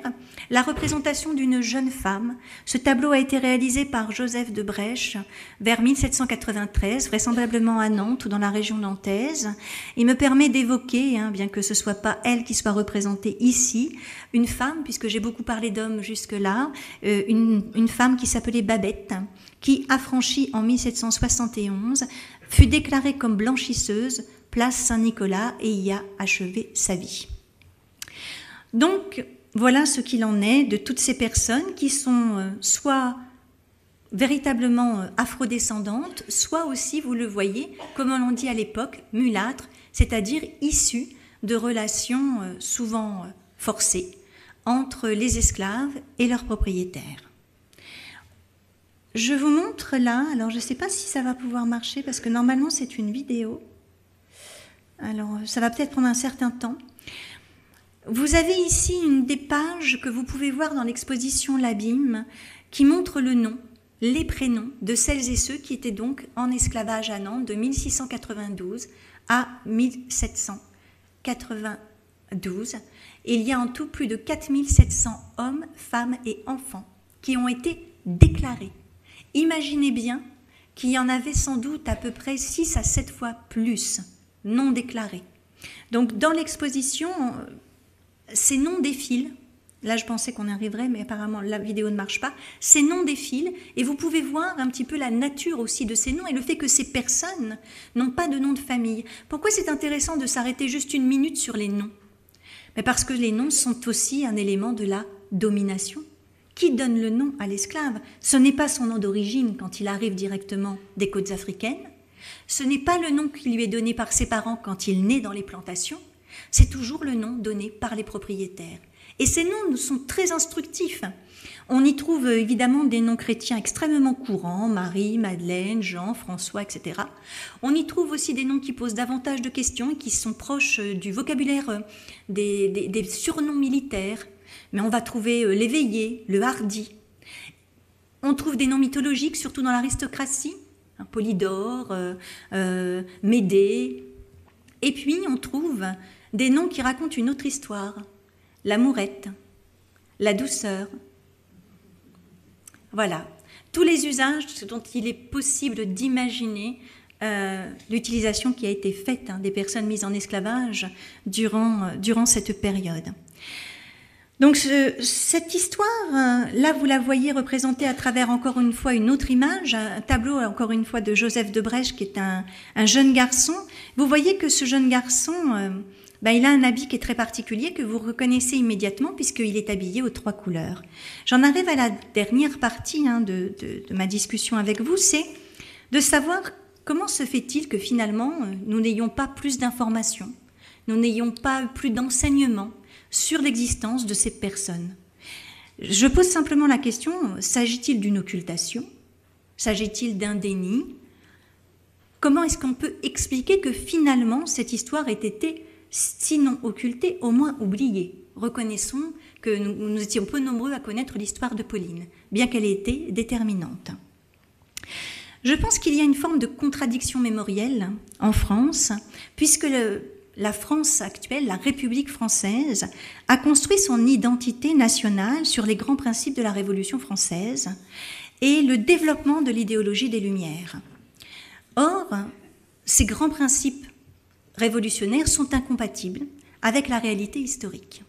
la représentation d'une jeune femme. Ce tableau a été réalisé par Joseph de Brèche vers mille sept cent quatre-vingt-treize, vraisemblablement à Nantes ou dans la région nantaise. Il me permet d'évoquer, hein, bien que ce ne soit pas elle qui soit représentée ici, une femme, puisque j'ai beaucoup parlé d'hommes jusque-là, euh, une, une femme qui s'appelait Babette, qui, affranchie en mille sept cent soixante et onze, fut déclarée comme blanchisseuse, place Saint-Nicolas, et y a achevé sa vie. Donc, voilà ce qu'il en est de toutes ces personnes qui sont euh, soit véritablement euh, afrodescendantes, soit aussi, vous le voyez, comme on dit à l'époque, mulâtres, c'est-à-dire issues de relations euh, souvent euh, forcées entre les esclaves et leurs propriétaires. Je vous montre là, alors je ne sais pas si ça va pouvoir marcher parce que normalement c'est une vidéo. Alors ça va peut-être prendre un certain temps. Vous avez ici une des pages que vous pouvez voir dans l'exposition L'Abîme qui montre le nom, les prénoms de celles et ceux qui étaient donc en esclavage à Nantes de mille six cent quatre-vingt-douze à mille sept cent quatre-vingt-douze. Et il y a en tout plus de quatre mille sept cents hommes, femmes et enfants qui ont été déclarés. Imaginez bien qu'il y en avait sans doute à peu près six à sept fois plus non déclarés. Donc dans l'exposition, ces noms défilent. Là je pensais qu'on arriverait, mais apparemment la vidéo ne marche pas. Ces noms défilent et vous pouvez voir un petit peu la nature aussi de ces noms et le fait que ces personnes n'ont pas de nom de famille. Pourquoi c'est intéressant de s'arrêter juste une minute sur les noms? Mais parce que les noms sont aussi un élément de la domination. Qui donne le nom à l'esclave? Ce n'est pas son nom d'origine quand il arrive directement des côtes africaines. Ce n'est pas le nom qui lui est donné par ses parents quand il naît dans les plantations. C'est toujours le nom donné par les propriétaires. Et ces noms sont très instructifs. On y trouve évidemment des noms chrétiens extrêmement courants, Marie, Madeleine, Jean, François, et cetera. On y trouve aussi des noms qui posent davantage de questions et qui sont proches du vocabulaire des, des, des surnoms militaires. Mais on va trouver l'éveillé, le hardi. On trouve des noms mythologiques, surtout dans l'aristocratie, hein, Polydore, euh, euh, Médée. Et puis on trouve des noms qui racontent une autre histoire, l'amourette, la douceur. Voilà, tous les usages dont il est possible d'imaginer euh, l'utilisation qui a été faite hein, des personnes mises en esclavage durant, euh, durant cette période. Donc ce, cette histoire, là vous la voyez représentée à travers encore une fois une autre image, un tableau encore une fois de Joseph de Brèche qui est un, un jeune garçon. Vous voyez que ce jeune garçon, euh, ben, il a un habit qui est très particulier, que vous reconnaissez immédiatement puisqu'il est habillé aux trois couleurs. J'en arrive à la dernière partie hein, de, de, de ma discussion avec vous, c'est de savoir comment se fait-il que finalement nous n'ayons pas plus d'informations, nous n'ayons pas plus d'enseignements sur l'existence de ces personnes. Je pose simplement la question, s'agit-il d'une occultation? S'agit-il d'un déni? Comment est-ce qu'on peut expliquer que finalement cette histoire ait été, sinon occultée, au moins oubliée? Reconnaissons que nous, nous étions peu nombreux à connaître l'histoire de Pauline, bien qu'elle ait été déterminante. Je pense qu'il y a une forme de contradiction mémorielle en France, puisque le, la France actuelle, la République française, a construit son identité nationale sur les grands principes de la Révolution française et le développement de l'idéologie des Lumières. Or, ces grands principes révolutionnaires sont incompatibles avec la réalité historique.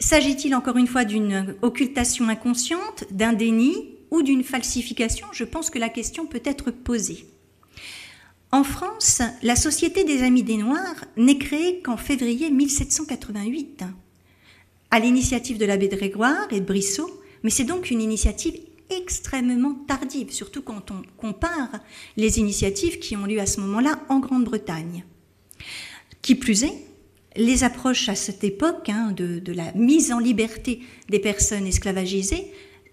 S'agit-il encore une fois d'une occultation inconsciente, d'un déni ou d'une falsification? Je pense que la question peut être posée. En France, la Société des Amis des Noirs n'est créée qu'en février mille sept cent quatre-vingt-huit, à l'initiative de l'abbé de Grégoire et de Brissot, mais c'est donc une initiative extrêmement tardive, surtout quand on compare les initiatives qui ont lieu à ce moment-là en Grande-Bretagne. Qui plus est, les approches à cette époque hein, de, de la mise en liberté des personnes esclavagisées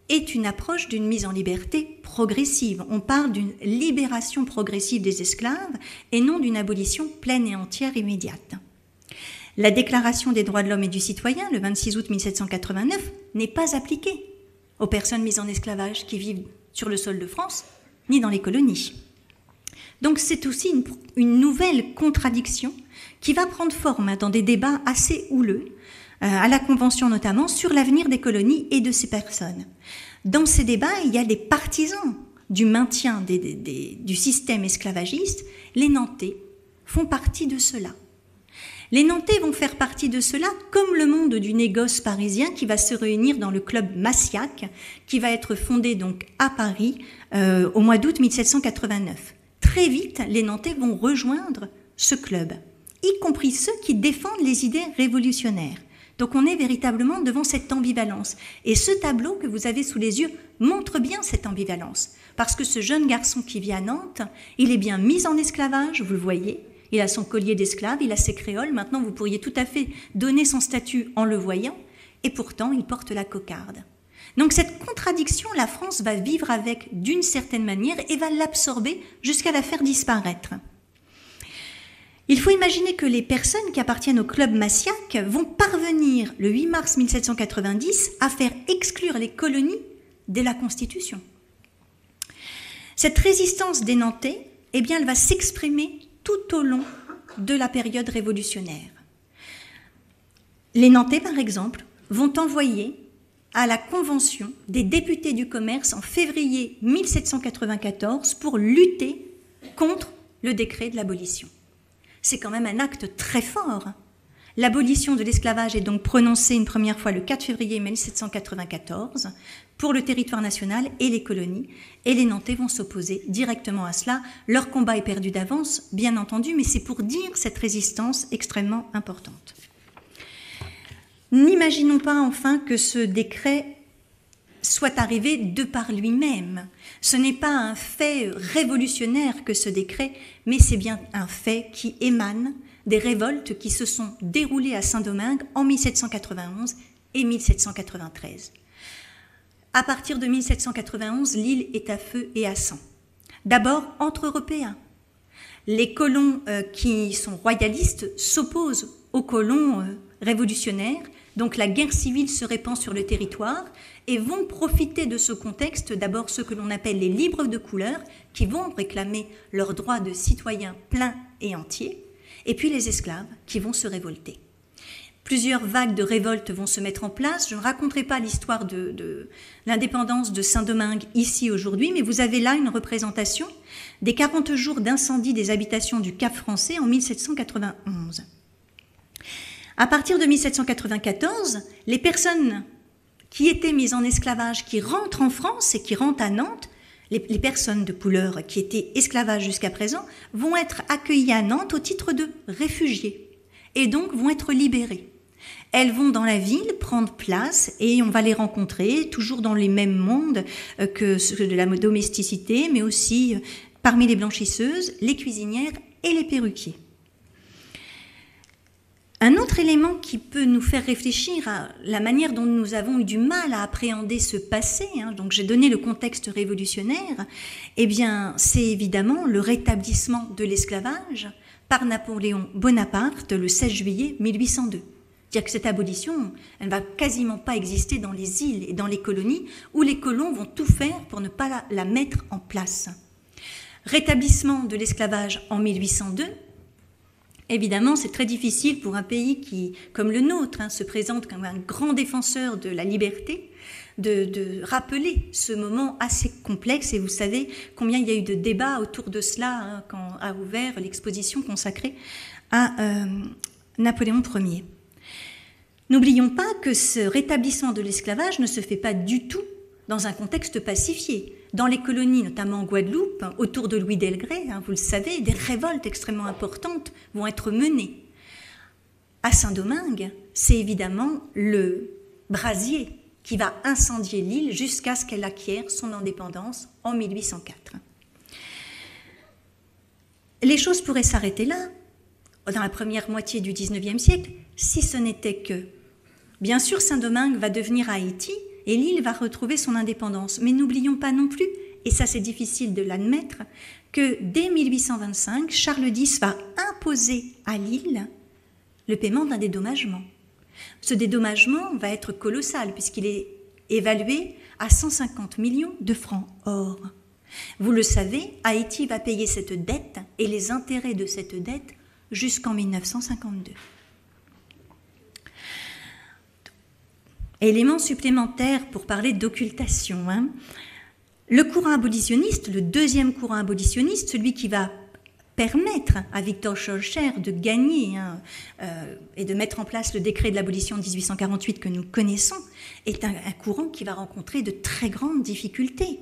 est une approche d'une mise en liberté progressive. On parle d'une libération progressive des esclaves et non d'une abolition pleine et entière immédiate. La Déclaration des droits de l'homme et du citoyen, le vingt-six août mille sept cent quatre-vingt-neuf, n'est pas appliquée aux personnes mises en esclavage qui vivent sur le sol de France ni dans les colonies. Donc c'est aussi une, une nouvelle contradiction qui va prendre forme dans des débats assez houleux, euh, à la Convention notamment, sur l'avenir des colonies et de ces personnes. Dans ces débats, il y a des partisans du maintien des, des, des, du système esclavagiste. Les Nantais font partie de cela. Les Nantais vont faire partie de cela comme le monde du négoce parisien qui va se réunir dans le club Massiac, qui va être fondé donc à Paris euh, au mois d'août mille sept cent quatre-vingt-neuf. Très vite, les Nantais vont rejoindre ce club, y compris ceux qui défendent les idées révolutionnaires. Donc on est véritablement devant cette ambivalence. Et ce tableau que vous avez sous les yeux montre bien cette ambivalence. Parce que ce jeune garçon qui vit à Nantes, il est bien mis en esclavage, vous le voyez. Il a son collier d'esclave, il a ses créoles. Maintenant, vous pourriez tout à fait donner son statut en le voyant. Et pourtant, il porte la cocarde. Donc cette contradiction, la France va vivre avec d'une certaine manière et va l'absorber jusqu'à la faire disparaître. Il faut imaginer que les personnes qui appartiennent au club Massiac vont parvenir le huit mars mille sept cent quatre-vingt-dix à faire exclure les colonies de la Constitution. Cette résistance des Nantais, eh bien, elle va s'exprimer tout au long de la période révolutionnaire. Les Nantais, par exemple, vont envoyer à la Convention des députés du commerce en février mille sept cent quatre-vingt-quatorze pour lutter contre le décret de l'abolition. C'est quand même un acte très fort. L'abolition de l'esclavage est donc prononcée une première fois le quatre février mille sept cent quatre-vingt-quatorze pour le territoire national et les colonies, et les Nantais vont s'opposer directement à cela. Leur combat est perdu d'avance, bien entendu, mais c'est pour dire cette résistance extrêmement importante. N'imaginons pas enfin que ce décret soit arrivé de par lui-même. Ce n'est pas un fait révolutionnaire que ce décret, mais c'est bien un fait qui émane des révoltes qui se sont déroulées à Saint-Domingue en mille sept cent quatre-vingt-onze et mille sept cent quatre-vingt-treize. À partir de mille sept cent quatre-vingt-onze, l'île est à feu et à sang. D'abord entre Européens. Les colons euh, qui sont royalistes s'opposent aux colons euh, révolutionnaires, donc la guerre civile se répand sur le territoire et vont profiter de ce contexte, d'abord ceux que l'on appelle les libres de couleur, qui vont réclamer leur droit de citoyen plein et entier, et puis les esclaves qui vont se révolter. Plusieurs vagues de révoltes vont se mettre en place. Je ne raconterai pas l'histoire de, de l'indépendance de Saint-Domingue ici aujourd'hui, mais vous avez là une représentation des quarante jours d'incendie des habitations du Cap Français en mille sept cent quatre-vingt-onze. À partir de mille sept cent quatre-vingt-quatorze, les personnes qui étaient mises en esclavage, qui rentrent en France et qui rentrent à Nantes, les, les personnes de couleur qui étaient esclavages jusqu'à présent, vont être accueillies à Nantes au titre de réfugiés et donc vont être libérées. Elles vont dans la ville prendre place et on va les rencontrer, toujours dans les mêmes mondes que ceux de la domesticité, mais aussi parmi les blanchisseuses, les cuisinières et les perruquiers. Un autre élément qui peut nous faire réfléchir à la manière dont nous avons eu du mal à appréhender ce passé, hein, donc j'ai donné le contexte révolutionnaire, eh bien c'est évidemment le rétablissement de l'esclavage par Napoléon Bonaparte le seize juillet mille huit cent deux. C'est-à-dire que cette abolition, elle ne va quasiment pas exister dans les îles et dans les colonies où les colons vont tout faire pour ne pas la, la mettre en place. Rétablissement de l'esclavage en mille huit cent deux. Évidemment, c'est très difficile pour un pays qui, comme le nôtre, hein, se présente comme un grand défenseur de la liberté, de, de rappeler ce moment assez complexe. Et vous savez combien il y a eu de débats autour de cela, hein, quand a ouvert l'exposition consacrée à euh, Napoléon Ier. N'oublions pas que ce rétablissement de l'esclavage ne se fait pas du tout dans un contexte pacifié. Dans les colonies, notamment en Guadeloupe, autour de Louis Desgrais, hein, vous le savez, des révoltes extrêmement importantes vont être menées. À Saint-Domingue, c'est évidemment le brasier qui va incendier l'île jusqu'à ce qu'elle acquière son indépendance en mille huit cent quatre. Les choses pourraient s'arrêter là, dans la première moitié du dix-neuvième siècle, si ce n'était que, bien sûr, Saint-Domingue va devenir Haïti et l'île va retrouver son indépendance. Mais n'oublions pas non plus, et ça c'est difficile de l'admettre, que dès mille huit cent vingt-cinq, Charles dix va imposer à l'île le paiement d'un dédommagement. Ce dédommagement va être colossal puisqu'il est évalué à cent cinquante millions de francs or. Vous le savez, Haïti va payer cette dette et les intérêts de cette dette jusqu'en mille neuf cent cinquante-deux. Élément supplémentaire pour parler d'occultation. Hein. Le courant abolitionniste, le deuxième courant abolitionniste, celui qui va permettre à Victor Schœlcher de gagner hein, euh, et de mettre en place le décret de l'abolition de mille huit cent quarante-huit que nous connaissons, est un, un courant qui va rencontrer de très grandes difficultés.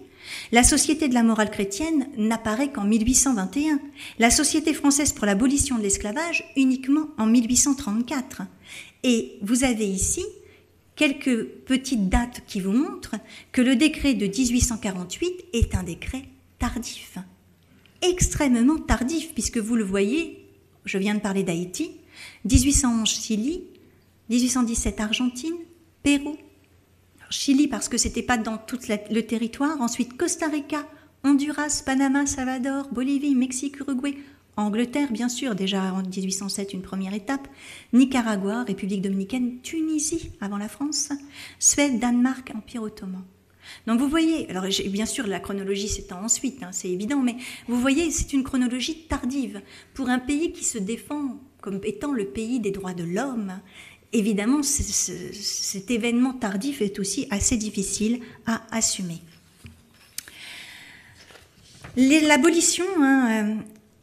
La Société de la morale chrétienne n'apparaît qu'en mille huit cent vingt et un. La Société française pour l'abolition de l'esclavage uniquement en mille huit cent trente-quatre. Et vous avez ici quelques petites dates qui vous montrent que le décret de mille huit cent quarante-huit est un décret tardif, extrêmement tardif, puisque vous le voyez, je viens de parler d'Haïti, mille huit cent onze Chili, mille huit cent dix-sept Argentine, Pérou, alors Chili parce que ce n'était pas dans tout le territoire, ensuite Costa Rica, Honduras, Panama, Salvador, Bolivie, Mexique, Uruguay, Angleterre, bien sûr, déjà en mille huit cent sept, une première étape, Nicaragua, République dominicaine, Tunisie, avant la France, Suède, Danemark, Empire ottoman. Donc vous voyez, alors bien sûr la chronologie s'étend ensuite, hein, c'est évident, mais vous voyez, c'est une chronologie tardive. Pour un pays qui se défend comme étant le pays des droits de l'homme, évidemment, c'est, c'est, cet événement tardif est aussi assez difficile à assumer. Les, l'abolition... Hein, euh,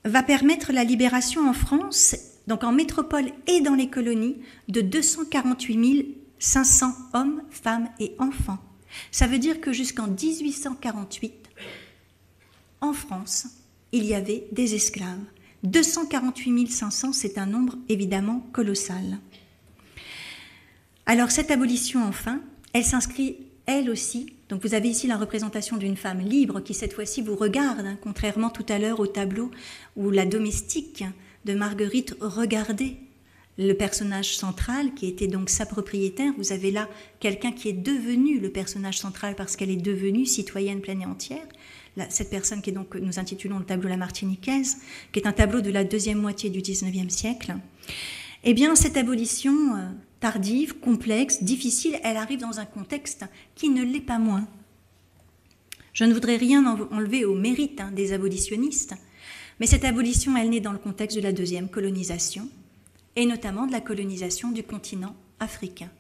va permettre la libération en France, donc en métropole et dans les colonies, de deux cent quarante-huit mille cinq cents hommes, femmes et enfants. Ça veut dire que jusqu'en mille huit cent quarante-huit, en France, il y avait des esclaves. deux cent quarante-huit mille cinq cents, c'est un nombre évidemment colossal. Alors cette abolition, enfin, elle s'inscrit elle aussi. Donc vous avez ici la représentation d'une femme libre qui cette fois-ci vous regarde, hein, contrairement tout à l'heure au tableau où la domestique de Marguerite regardait le personnage central qui était donc sa propriétaire. Vous avez là quelqu'un qui est devenu le personnage central parce qu'elle est devenue citoyenne pleine et entière. Là, cette personne qui est donc, nous intitulons le tableau La Martiniquaise, qui est un tableau de la deuxième moitié du dix-neuvième siècle. Eh bien cette abolition... Euh, tardive, complexe, difficile, elle arrive dans un contexte qui ne l'est pas moins. Je ne voudrais rien enlever au mérite hein, des abolitionnistes, mais cette abolition, elle naît dans le contexte de la deuxième colonisation, et notamment de la colonisation du continent africain.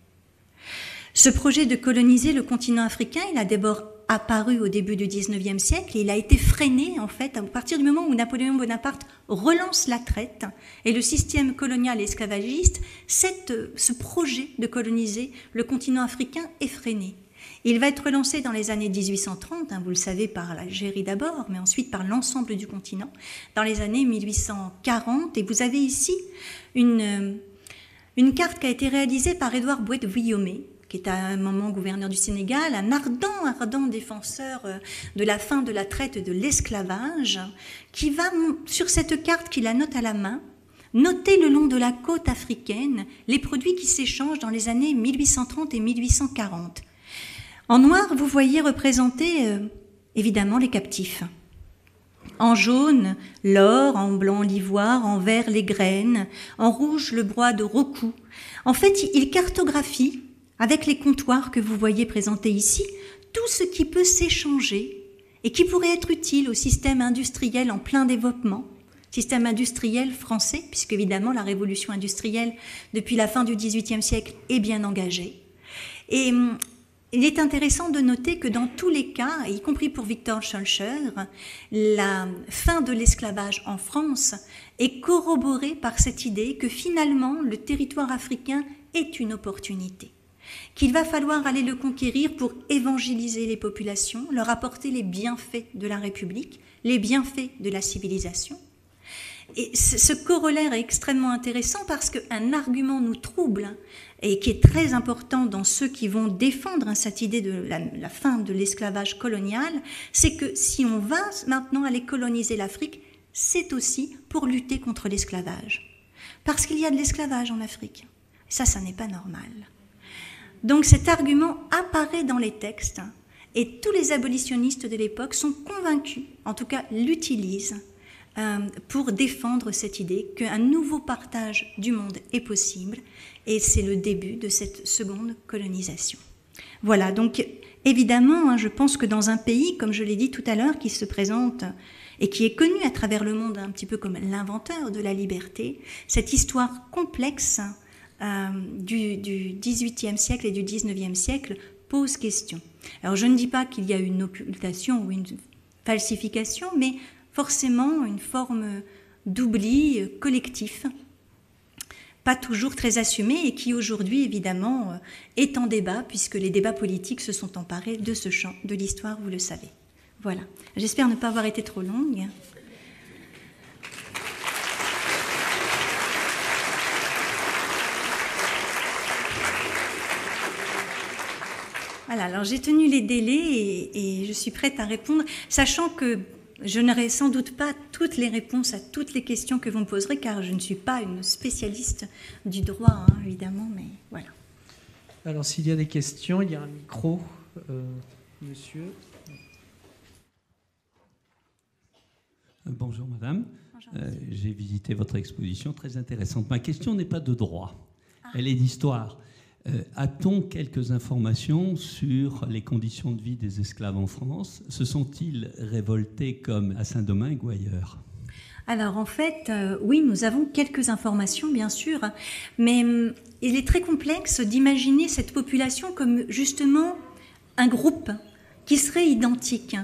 Ce projet de coloniser le continent africain, il a d'abord apparu au début du dix-neuvième siècle, et il a été freiné, en fait, à partir du moment où Napoléon Bonaparte relance la traite et le système colonial et esclavagiste, cette, ce projet de coloniser le continent africain est freiné. Il va être relancé dans les années mille huit cent trente, hein, vous le savez, par l'Algérie d'abord, mais ensuite par l'ensemble du continent, dans les années mille huit cent quarante, et vous avez ici une, une carte qui a été réalisée par Édouard Bouët-Guillaumet, qui est à un moment gouverneur du Sénégal, un ardent, ardent défenseur de la fin de la traite et de l'esclavage, qui va, sur cette carte qu'il a note à la main, Notez le long de la côte africaine les produits qui s'échangent dans les années mille huit cent trente et mille huit cent quarante. En noir, vous voyez représentés euh, évidemment les captifs. En jaune, l'or, en blanc, l'ivoire, en vert, les graines, en rouge, le broie de Rocou. En fait, il cartographie, avec les comptoirs que vous voyez présentés ici, tout ce qui peut s'échanger et qui pourrait être utile au système industriel en plein développement, système industriel français, puisque évidemment la révolution industrielle depuis la fin du dix-huitième siècle est bien engagée. Et il est intéressant de noter que dans tous les cas, y compris pour Victor Schœlcher, la fin de l'esclavage en France est corroborée par cette idée que finalement le territoire africain est une opportunité, qu'il va falloir aller le conquérir pour évangéliser les populations, leur apporter les bienfaits de la République, les bienfaits de la civilisation. Et ce corollaire est extrêmement intéressant parce qu'un argument nous trouble et qui est très important dans ceux qui vont défendre cette idée de la, la fin de l'esclavage colonial, c'est que si on va maintenant aller coloniser l'Afrique, c'est aussi pour lutter contre l'esclavage. Parce qu'il y a de l'esclavage en Afrique. Ça, ça n'est pas normal. Donc cet argument apparaît dans les textes et tous les abolitionnistes de l'époque sont convaincus, en tout cas l'utilisent, euh, pour défendre cette idée qu'un nouveau partage du monde est possible et c'est le début de cette seconde colonisation. Voilà, donc évidemment, hein, je pense que dans un pays, comme je l'ai dit tout à l'heure, qui se présente et qui est connu à travers le monde un petit peu comme l'inventeur de la liberté, cette histoire complexe Euh, du, du dix-huitième siècle et du dix-neuvième siècle pose question. Alors je ne dis pas qu'il y a une occultation ou une falsification, mais forcément une forme d'oubli collectif, pas toujours très assumé et qui aujourd'hui évidemment est en débat puisque les débats politiques se sont emparés de ce champ de l'histoire, vous le savez. Voilà, j'espère ne pas avoir été trop longue. Voilà, alors j'ai tenu les délais et, et je suis prête à répondre, sachant que je n'aurai sans doute pas toutes les réponses à toutes les questions que vous me poserez, car je ne suis pas une spécialiste du droit, hein, évidemment, mais voilà. Alors s'il y a des questions, il y a un micro, euh, monsieur. Bonjour madame, Bonjour, euh, j'ai visité votre exposition, très intéressante. Ma question n'est pas de droit, ah. Elle est d'histoire. Euh, a-t-on quelques informations sur les conditions de vie des esclaves en France? Se sont-ils révoltés comme à Saint-Domingue ou ailleurs? Alors en fait, euh, oui, nous avons quelques informations bien sûr, mais hum, il est très complexe d'imaginer cette population comme justement un groupe qui serait identique.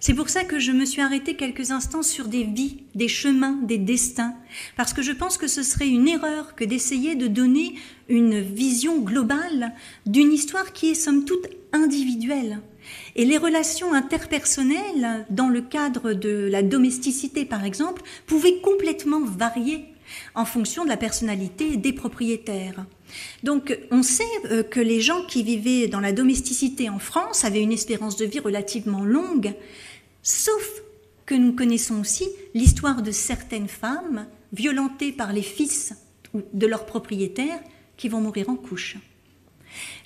C'est pour ça que je me suis arrêtée quelques instants sur des vies, des chemins, des destins, parce que je pense que ce serait une erreur que d'essayer de donner une vision globale d'une histoire qui est somme toute individuelle. Et les relations interpersonnelles, dans le cadre de la domesticité par exemple, pouvaient complètement varier en fonction de la personnalité des propriétaires. Donc on sait euh, que les gens qui vivaient dans la domesticité en France avaient une espérance de vie relativement longue, sauf que nous connaissons aussi l'histoire de certaines femmes violentées par les fils de leurs propriétaires qui vont mourir en couche.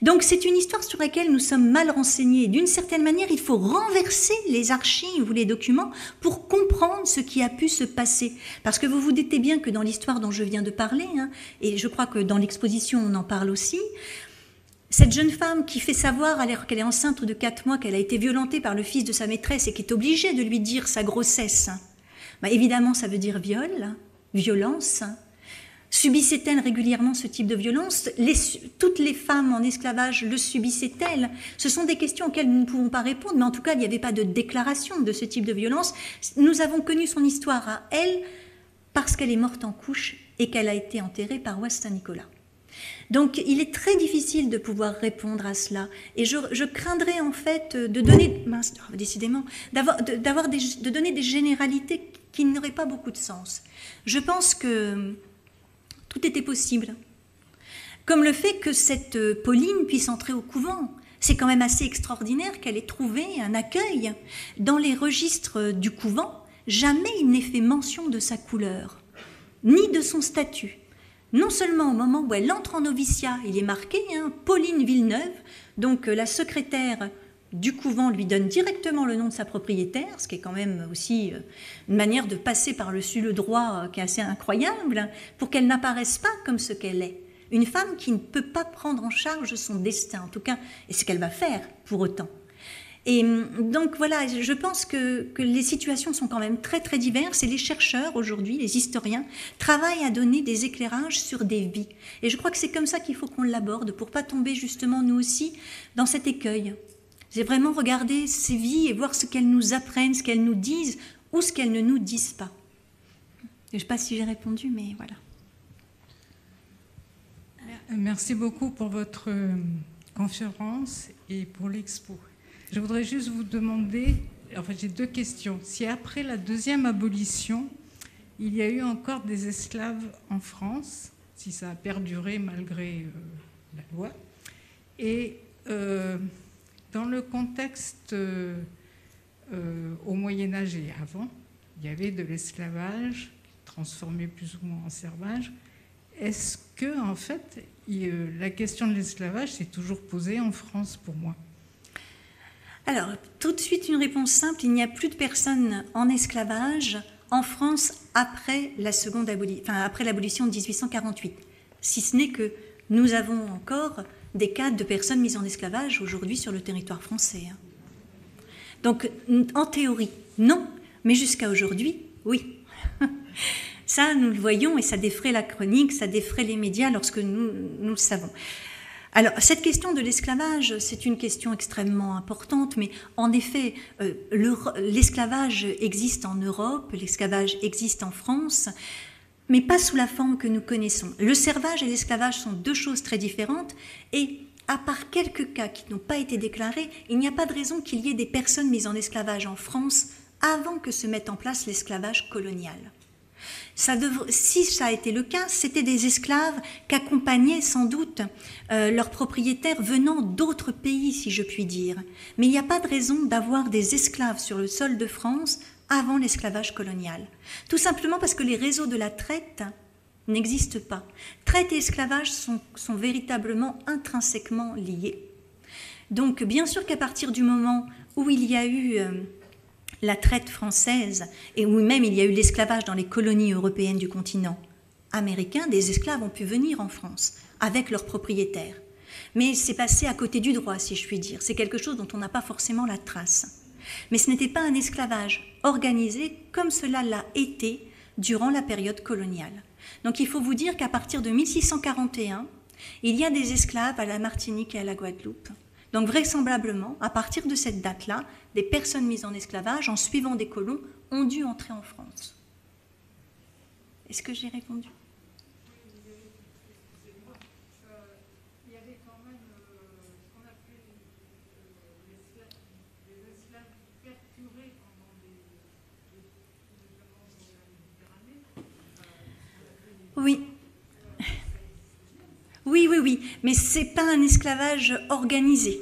Donc c'est une histoire sur laquelle nous sommes mal renseignés. D'une certaine manière, il faut renverser les archives ou les documents pour comprendre ce qui a pu se passer. Parce que vous vous doutez bien que dans l'histoire dont je viens de parler, hein, et je crois que dans l'exposition on en parle aussi, cette jeune femme qui fait savoir alors qu'elle est enceinte de quatre mois qu'elle a été violentée par le fils de sa maîtresse et qui est obligée de lui dire sa grossesse, bah, évidemment ça veut dire viol, violence. Subissait-elle régulièrement ce type de violence? les, Toutes les femmes en esclavage le subissaient-elles? Ce sont des questions auxquelles nous ne pouvons pas répondre, mais en tout cas, il n'y avait pas de déclaration de ce type de violence. Nous avons connu son histoire à elle parce qu'elle est morte en couche et qu'elle a été enterrée par Ouest Saint-Nicolas. Donc, il est très difficile de pouvoir répondre à cela. Et je, je craindrais en fait de donner, mince, oh, décidément, d'avoir, de, d'avoir des, de donner des généralités qui n'auraient pas beaucoup de sens. Je pense que tout était possible. Comme le fait que cette Pauline puisse entrer au couvent. C'est quand même assez extraordinaire qu'elle ait trouvé un accueil. Dans les registres du couvent, jamais il n'est fait mention de sa couleur. ni de son statut. Non seulement au moment où elle entre en noviciat, il est marqué, hein, Pauline Villeneuve, donc euh, la secrétaire du couvent lui donne directement le nom de sa propriétaire, ce qui est quand même aussi euh, une manière de passer par-dessus le droit euh, qui est assez incroyable, hein, pour qu'elle n'apparaisse pas comme ce qu'elle est. Une femme qui ne peut pas prendre en charge son destin, en tout cas, et ce qu'elle va faire pour autant. Et donc voilà, je pense que, que les situations sont quand même très très diverses et les chercheurs aujourd'hui, les historiens, travaillent à donner des éclairages sur des vies. Et je crois que c'est comme ça qu'il faut qu'on l'aborde, pour ne pas tomber justement nous aussi dans cet écueil. C'est vraiment regarder ces vies et voir ce qu'elles nous apprennent, ce qu'elles nous disent ou ce qu'elles ne nous disent pas. Je ne sais pas si j'ai répondu, mais voilà. Merci beaucoup pour votre conférence et pour l'expo. Je voudrais juste vous demander, en fait j'ai deux questions, si après la deuxième abolition, il y a eu encore des esclaves en France, si ça a perduré malgré euh, la loi, et euh, dans le contexte euh, euh, au Moyen-Âge et avant, il y avait de l'esclavage transformé plus ou moins en servage. Est-ce que, en fait, il, euh, la question de l'esclavage s'est toujours posée en France pour moi? Alors, tout de suite, une réponse simple, il n'y a plus de personnes en esclavage en France après la seconde aboli- enfin, après l'abolition de mille huit cent quarante-huit, si ce n'est que nous avons encore des cas de personnes mises en esclavage aujourd'hui sur le territoire français. Donc, en théorie, non, mais jusqu'à aujourd'hui, oui. Ça, nous le voyons et ça défraie la chronique, ça défraie les médias lorsque nous, nous le savons. Alors, cette question de l'esclavage, c'est une question extrêmement importante, mais en effet, euh, l'esclavage existe en Europe, l'esclavage existe en France, mais pas sous la forme que nous connaissons. Le servage et l'esclavage sont deux choses très différentes, et à part quelques cas qui n'ont pas été déclarés, il n'y a pas de raison qu'il y ait des personnes mises en esclavage en France avant que se mette en place l'esclavage colonial. Ça dev... Si ça a été le cas, c'était des esclaves qu'accompagnaient sans doute euh, leurs propriétaires venant d'autres pays, si je puis dire. Mais il n'y a pas de raison d'avoir des esclaves sur le sol de France avant l'esclavage colonial. Tout simplement parce que les réseaux de la traite n'existent pas. Traite et esclavage sont, sont véritablement intrinsèquement liés. Donc bien sûr qu'à partir du moment où il y a eu... Euh, la traite française, et où même il y a eu l'esclavage dans les colonies européennes du continent américain, des esclaves ont pu venir en France avec leurs propriétaires. Mais c'est passé à côté du droit, si je puis dire. C'est quelque chose dont on n'a pas forcément la trace. Mais ce n'était pas un esclavage organisé comme cela l'a été durant la période coloniale. Donc il faut vous dire qu'à partir de mille six cent quarante et un, il y a des esclaves à la Martinique et à la Guadeloupe. Donc vraisemblablement, à partir de cette date-là, des personnes mises en esclavage, en suivant des colons, ont dû entrer en France. Est-ce que j'ai répondu? Il y avait quand même ce qu'on appelait les esclaves qui perturbaient pendant les... Oui. Oui, oui, oui, mais ce n'est pas un esclavage organisé.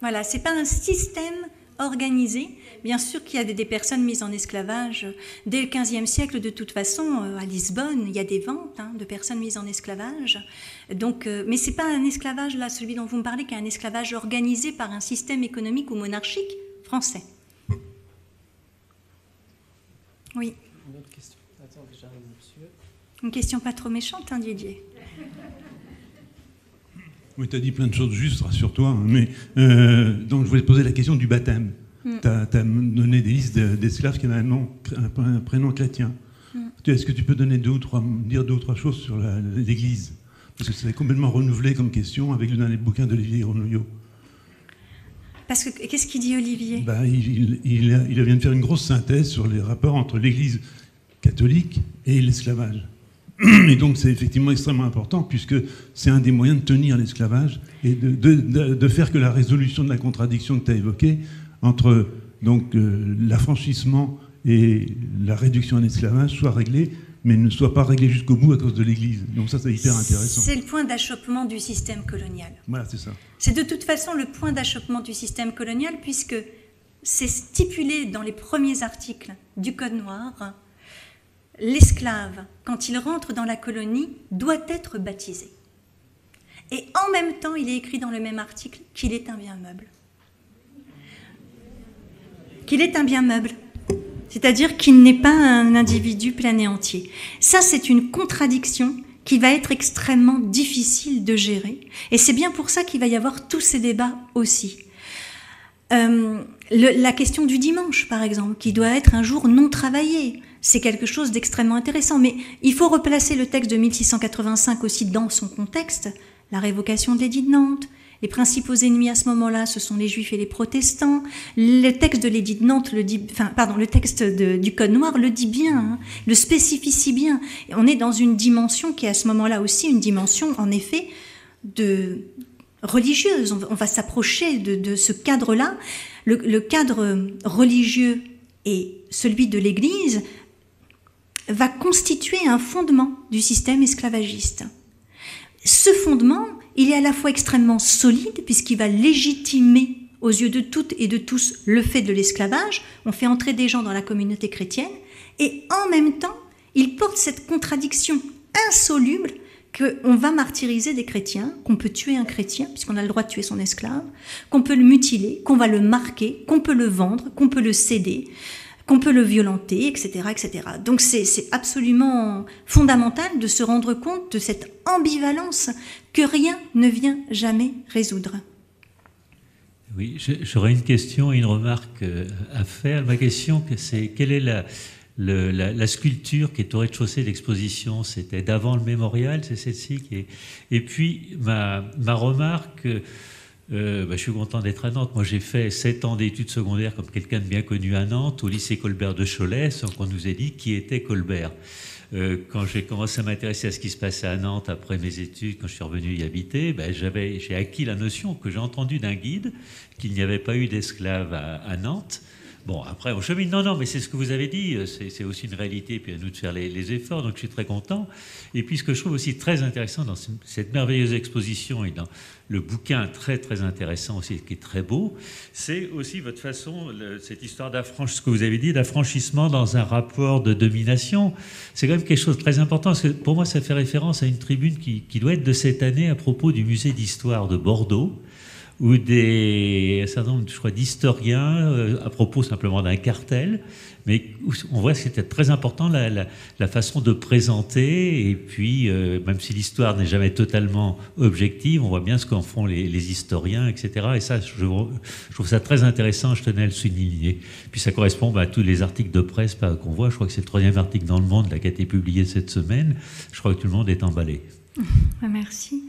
Voilà, ce n'est pas un système organisé. Bien sûr qu'il y a des personnes mises en esclavage dès le quinzième siècle, de toute façon, à Lisbonne, il y a des ventes hein, de personnes mises en esclavage. Donc, euh, mais ce n'est pas un esclavage, là, celui dont vous me parlez, qui est un esclavage organisé par un système économique ou monarchique français. Oui. Une autre question. Attends, j'arrive, monsieur. Une question pas trop méchante, hein, Didier. Oui, tu as dit plein de choses justes, rassure-toi. Hein, mais euh, donc, je voulais te poser la question du baptême. Mm. Tu as, t'as donné des listes d'esclaves qui avaient un, nom, un prénom chrétien. Mm. Est-ce que tu peux donner deux ou trois, dire deux ou trois choses sur l'Église? Parce que c'est complètement renouvelé comme question avec le dernier bouquin d'Olivier Grenouillot. Parce que qu'est-ce qu'il dit, Olivier? bah, il, il, il, a, il vient de faire une grosse synthèse sur les rapports entre l'Église catholique et l'esclavage. Et donc c'est effectivement extrêmement important puisque c'est un des moyens de tenir l'esclavage et de, de, de, de faire que la résolution de la contradiction que tu as évoquée entre donc euh, l'affranchissement et la réduction à l'esclavage soit réglée, mais ne soit pas réglée jusqu'au bout à cause de l'Église. Donc ça, c'est hyper intéressant. C'est le point d'achoppement du système colonial. Voilà, c'est ça. C'est de toute façon le point d'achoppement du système colonial puisque c'est stipulé dans les premiers articles du Code Noir l'esclave, quand il rentre dans la colonie, doit être baptisé. Et en même temps, il est écrit dans le même article qu'il est un bien meuble. Qu'il est un bien meuble, c'est-à-dire qu'il n'est pas un individu plein et entier. Ça, c'est une contradiction qui va être extrêmement difficile de gérer. Et c'est bien pour ça qu'il va y avoir tous ces débats aussi. Euh, le, la question du dimanche, par exemple, qui doit être un jour non travaillé, c'est quelque chose d'extrêmement intéressant. Mais il faut replacer le texte de mille six cent quatre-vingt-cinq aussi dans son contexte. La révocation de l'édit de Nantes, les principaux ennemis à ce moment-là, ce sont les juifs et les protestants. Le texte de l'édit de Nantes, le dit, enfin, pardon, le texte de, du Code Noir le dit bien, hein, le spécifie si bien. Et on est dans une dimension qui est à ce moment-là aussi une dimension, en effet, de... religieuse. On va s'approcher de, de ce cadre-là. Le, le cadre religieux et celui de l'Église va constituer un fondement du système esclavagiste. Ce fondement, il est à la fois extrêmement solide, puisqu'il va légitimer aux yeux de toutes et de tous le fait de l'esclavage. On fait entrer des gens dans la communauté chrétienne. Et en même temps, il porte cette contradiction insoluble qu'on va martyriser des chrétiens, qu'on peut tuer un chrétien, puisqu'on a le droit de tuer son esclave, qu'on peut le mutiler, qu'on va le marquer, qu'on peut le vendre, qu'on peut le céder, qu'on peut le violenter, et cetera, et cetera. Donc c'est absolument fondamental de se rendre compte de cette ambivalence que rien ne vient jamais résoudre. Oui, j'aurais une question et une remarque à faire. Ma question, c'est quelle est la... Le, la, la sculpture qui est au rez-de-chaussée de l'exposition, c'était d'avant le mémorial, c'est celle-ci qui est... Et puis, ma, ma remarque, euh, bah, je suis content d'être à Nantes. Moi, j'ai fait sept ans d'études secondaires comme quelqu'un de bien connu à Nantes, au lycée Colbert de Cholet, sans qu'on nous ait dit qui était Colbert. Euh, quand j'ai commencé à m'intéresser à ce qui se passait à Nantes après mes études, quand je suis revenu y habiter, bah, j'avais, j'ai acquis la notion que j'ai entendue d'un guide qu'il n'y avait pas eu d'esclaves à, à Nantes. Bon, après, on chemine. Non, non, mais c'est ce que vous avez dit. C'est aussi une réalité, puis à nous de faire les, les efforts. Donc, je suis très content. Et puis, ce que je trouve aussi très intéressant dans cette merveilleuse exposition et dans le bouquin très, très intéressant aussi, qui est très beau, c'est aussi votre façon, le, cette histoire d'affranchissement, ce que vous avez dit, d'affranchissement dans un rapport de domination. C'est quand même quelque chose de très important, parce que pour moi, ça fait référence à une tribune qui, qui doit être de cette année à propos du musée d'histoire de Bordeaux, où des, un certain nombre, je crois, d'historiens, euh, à propos simplement d'un cartel, mais on voit que c'était très important la, la, la façon de présenter, et puis, euh, même si l'histoire n'est jamais totalement objective, on voit bien ce qu'en font les, les historiens, et cetera. Et ça, je, je trouve ça très intéressant, je tenais à le souligner. Puis ça correspond bah, à tous les articles de presse qu'on voit, je crois que c'est le troisième article dans Le Monde là, qui a été publié cette semaine, je crois que tout le monde est emballé. Merci.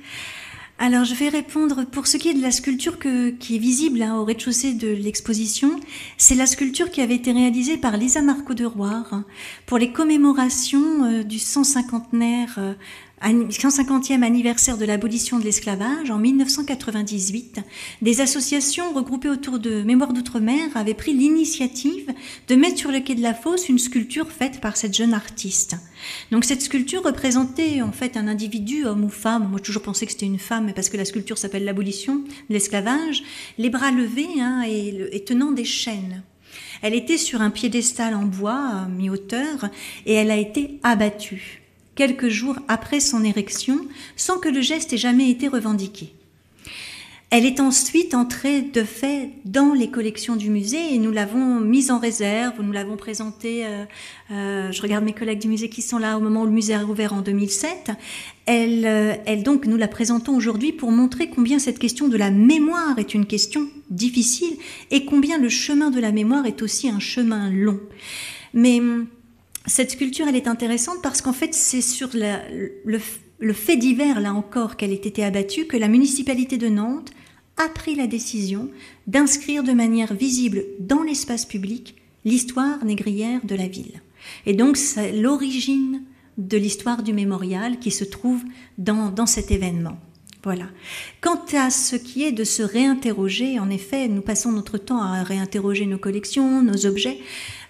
Alors, je vais répondre pour ce qui est de la sculpture que, qui est visible hein, au rez-de-chaussée de l'exposition. C'est la sculpture qui avait été réalisée par Lisa Marco de Roire pour les commémorations euh, du cent cinquantenaire, euh, cent cinquantième anniversaire de l'abolition de l'esclavage en mille neuf cent quatre-vingt-dix-huit. Des associations regroupées autour de Mémoire d'Outre-mer avaient pris l'initiative de mettre sur le quai de la Fosse une sculpture faite par cette jeune artiste. Donc cette sculpture représentait en fait un individu, homme ou femme. Moi j'ai toujours pensé que c'était une femme, mais parce que la sculpture s'appelle l'abolition de l'esclavage, les bras levés hein, et, le, et tenant des chaînes. Elle était sur un piédestal en bois à mi-hauteur et elle a été abattue quelques jours après son érection, sans que le geste ait jamais été revendiqué. Elle est ensuite entrée de fait dans les collections du musée et nous l'avons mise en réserve, nous l'avons présentée, euh, euh, je regarde mes collègues du musée qui sont là au moment où le musée a ouvert en deux mille sept. Elle, euh, elle donc, nous la présentons aujourd'hui pour montrer combien cette question de la mémoire est une question difficile et combien le chemin de la mémoire est aussi un chemin long. Mais cette sculpture, elle est intéressante parce qu'en fait, c'est sur la, le Le fait divers, là encore, qu'elle ait été abattue, que la municipalité de Nantes a pris la décision d'inscrire de manière visible dans l'espace public l'histoire négrière de la ville. Et donc, c'est l'origine de l'histoire du mémorial qui se trouve dans, dans cet événement. Voilà. Quant à ce qui est de se réinterroger, en effet, nous passons notre temps à réinterroger nos collections, nos objets.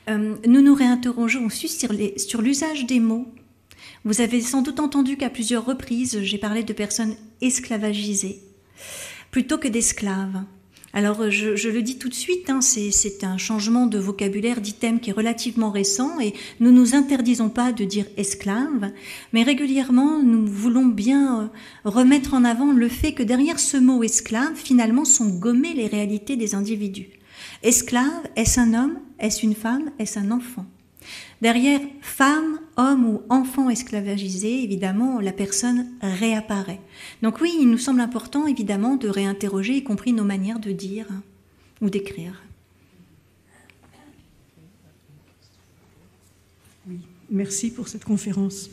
Euh, nous nous réinterrogeons aussi sur les, sur l'usage des mots. Vous avez sans doute entendu qu'à plusieurs reprises, j'ai parlé de personnes esclavagisées plutôt que d'esclaves. Alors je, je le dis tout de suite, hein, c'est un changement de vocabulaire d'item qui est relativement récent et nous ne nous interdisons pas de dire esclave, mais régulièrement nous voulons bien remettre en avant le fait que derrière ce mot esclave, finalement, sont gommées les réalités des individus. Esclave, est-ce un homme? Est-ce une femme? Est-ce un enfant? Derrière femme, homme ou enfant esclavagisé, évidemment, la personne réapparaît. Donc oui, il nous semble important, évidemment, de réinterroger, y compris nos manières de dire hein, ou d'écrire. Oui, merci pour cette conférence.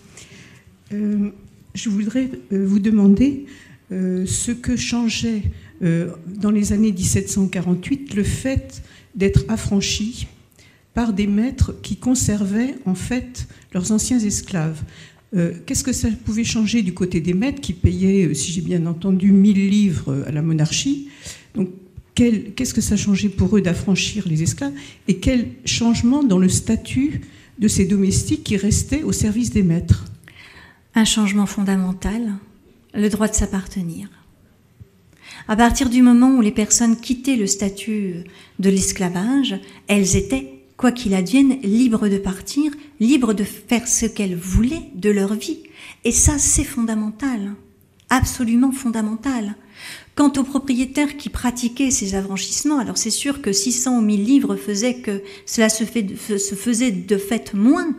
Euh, je voudrais euh, vous demander euh, ce que changeait euh, dans les années mille sept cent quarante-huit le fait d'être affranchi par des maîtres qui conservaient en fait leurs anciens esclaves. Euh, Qu'est-ce que ça pouvait changer du côté des maîtres qui payaient, si j'ai bien entendu, mille livres à la monarchie? Donc, qu'est-ce que ça changeait pour eux d'affranchir les esclaves? Et quel changement dans le statut de ces domestiques qui restaient au service des maîtres? Un changement fondamental, le droit de s'appartenir. À partir du moment où les personnes quittaient le statut de l'esclavage, elles étaient, quoi qu'il advienne, libres de partir, libres de faire ce qu'elles voulaient de leur vie. Et ça, c'est fondamental, absolument fondamental. Quant aux propriétaires qui pratiquaient ces affranchissements, alors c'est sûr que six cents ou mille livres faisaient que cela se, fait, se faisait de fait moins.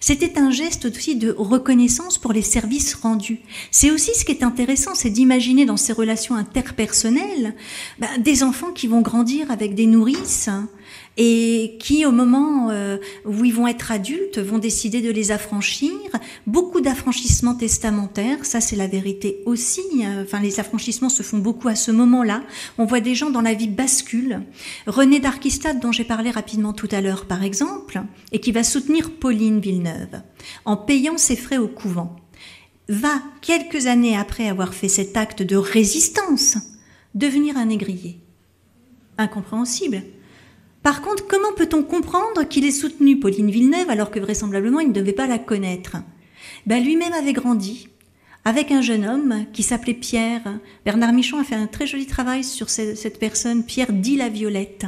C'était un geste aussi de reconnaissance pour les services rendus. C'est aussi ce qui est intéressant, c'est d'imaginer dans ces relations interpersonnelles ben, des enfants qui vont grandir avec des nourrices, et qui, au moment où ils vont être adultes, vont décider de les affranchir. Beaucoup d'affranchissements testamentaires, ça c'est la vérité aussi. Enfin, les affranchissements se font beaucoup à ce moment-là. On voit des gens dans la vie bascule. René d'Arquistade, dont j'ai parlé rapidement tout à l'heure, par exemple, et qui va soutenir Pauline Villeneuve en payant ses frais au couvent, va, quelques années après avoir fait cet acte de résistance, devenir un négrier. Incompréhensible. Par contre, comment peut-on comprendre qu'il ait soutenu Pauline Villeneuve alors que vraisemblablement il ne devait pas la connaître? Ben, lui-même avait grandi avec un jeune homme qui s'appelait Pierre. Bernard Michon a fait un très joli travail sur cette personne, Pierre dit Laviolette.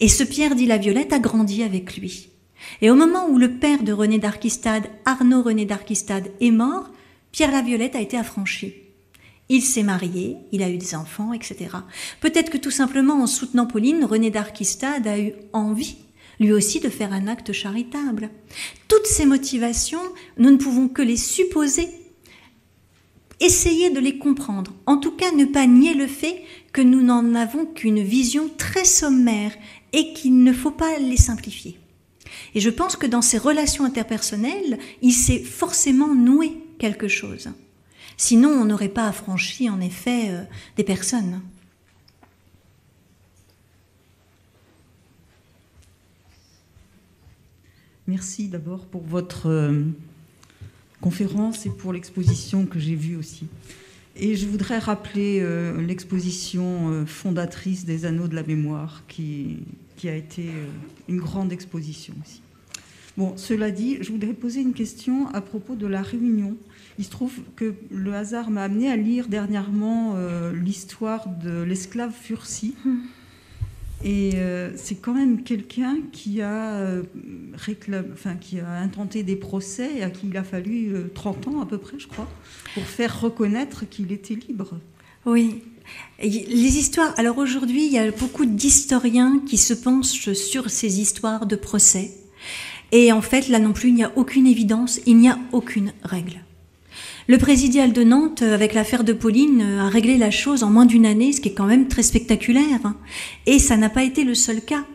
Et ce Pierre dit Laviolette a grandi avec lui. Et au moment où le père de René d'Arquistade, Arnaud René d'Arquistade, est mort, Pierre Laviolette a été affranchi. Il s'est marié, il a eu des enfants, et cetera. Peut-être que tout simplement en soutenant Pauline, René d'Arquistade a eu envie, lui aussi, de faire un acte charitable. Toutes ces motivations, nous ne pouvons que les supposer. Essayer de les comprendre. En tout cas, ne pas nier le fait que nous n'en avons qu'une vision très sommaire et qu'il ne faut pas les simplifier. Et je pense que dans ces relations interpersonnelles, il s'est forcément noué quelque chose. Sinon, on n'aurait pas affranchi, en effet, euh, des personnes. Merci d'abord pour votre euh, conférence et pour l'exposition que j'ai vue aussi. Et je voudrais rappeler euh, l'exposition euh, fondatrice des Anneaux de la Mémoire, qui, qui a été euh, une grande exposition aussi. Bon, cela dit, je voudrais poser une question à propos de la Réunion. Il se trouve que le hasard m'a amené à lire dernièrement euh, l'histoire de l'esclave Furcy. Et euh, c'est quand même quelqu'un qui a euh, réclam... enfin, qui a intenté des procès et à qui il a fallu euh, trente ans à peu près, je crois, pour faire reconnaître qu'il était libre. Oui. Les histoires... Alors aujourd'hui, il y a beaucoup d'historiens qui se penchent sur ces histoires de procès. Et en fait, là non plus, il n'y a aucune évidence, il n'y a aucune règle. Le présidial de Nantes, avec l'affaire de Pauline, a réglé la chose en moins d'une année, ce qui est quand même très spectaculaire. Et ça n'a pas été le seul cas.